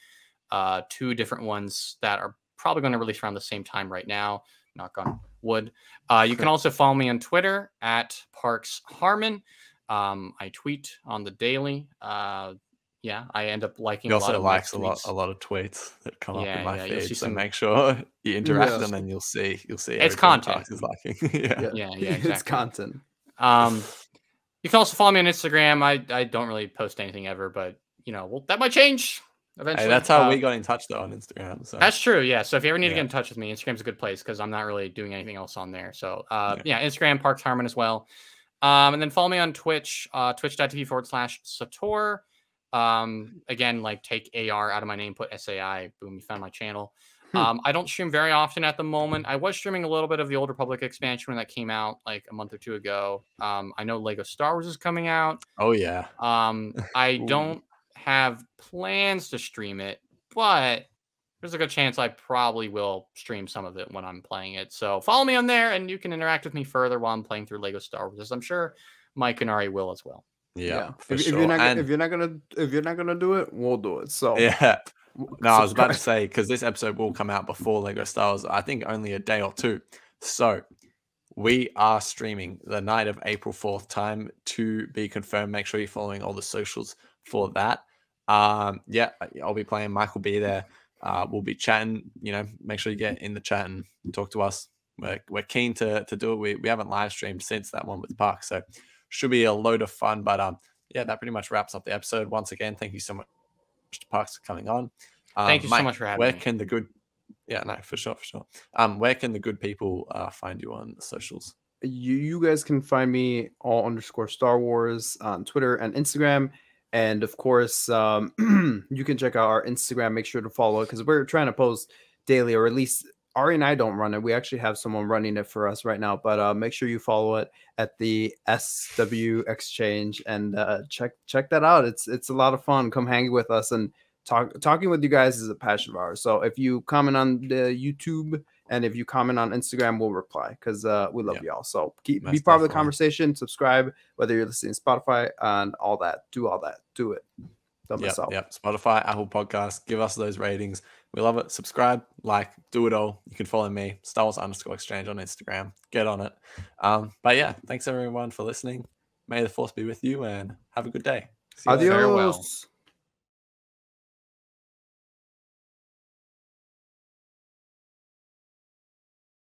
uh, two different ones that are probably going to release around the same time right now. Knock on wood. Uh, you can also follow me on Twitter at Parks Harman. Um, I tweet on the daily. Uh, Yeah, I end up liking. He also a lot of likes a lot, a lot of tweets that come yeah, up in my yeah, feed. So some... make sure you interact with yeah. them, and you'll see, you'll see. It's content. Is liking. yeah. yeah, yeah, exactly. It's content. Um, you can also follow me on Instagram. I I don't really post anything ever, but you know, well, that might change eventually. Hey, that's how um, we got in touch though on Instagram. So. That's true. Yeah. So if you ever need yeah. to get in touch with me, Instagram's a good place because I'm not really doing anything else on there. So uh, yeah. yeah, Instagram Parks Harman as well, um, and then follow me on Twitch, uh, twitch.tv forward slash SciTorr. Um, again, like take A R out of my name, put S A I, boom, you found my channel. Hmm. Um, I don't stream very often at the moment. I was streaming a little bit of the Old Republic expansion when that came out like a month or two ago. Um, I know Lego Star Wars is coming out. Oh yeah. Um, I don't have plans to stream it, but there's a good chance I probably will stream some of it when I'm playing it. So follow me on there and you can interact with me further while I'm playing through Lego Star Wars, as I'm sure Mike and Ari will as well. Yeah, yeah. If, sure. if you're not and, if you're not gonna if you're not gonna do it, we'll do it. So yeah, no, so I was about to say because this episode will come out before Lego Star Wars, I think only a day or two. So we are streaming the night of April fourth. Time to be confirmed. Make sure you're following all the socials for that. Um, yeah, I'll be playing. Mike will be there. Uh, we'll be chatting, you know, make sure you get in the chat and talk to us. We're, we're keen to, to do it. We, we haven't live streamed since that one with Park, so should be a load of fun. But um, yeah, that pretty much wraps up the episode. Once again, thank you so much to Parks for coming on. Um, thank you Mike, so much for having where me. Where can the good, yeah, no, for sure, for sure. Um, where can the good people uh, find you on the socials? You, you guys can find me all underscore Star Wars on Twitter and Instagram. And of course, um, you can check out our Instagram. Make sure to follow it because we're trying to post daily, or at least Ari and I don't run it. We actually have someone running it for us right now. But uh, make sure you follow it at the S W Exchange and uh, check check that out. It's it's a lot of fun. Come hang with us, and talk talking with you guys is a passion of ours. So if you comment on the YouTube and if you comment on Instagram, we'll reply because uh, we love yeah. y'all. So keep nice be part of the conversation. Subscribe, whether you're listening to Spotify and all that. Do all that. Do it. Don't miss out. Yep. Spotify, Apple Podcasts. Give us those ratings. We love it. Subscribe, like, do it all. You can follow me, Star Wars underscore Exchange on Instagram. Get on it. Um, but yeah, thanks everyone for listening. May the force be with you and have a good day. See you. Adios. Farewell.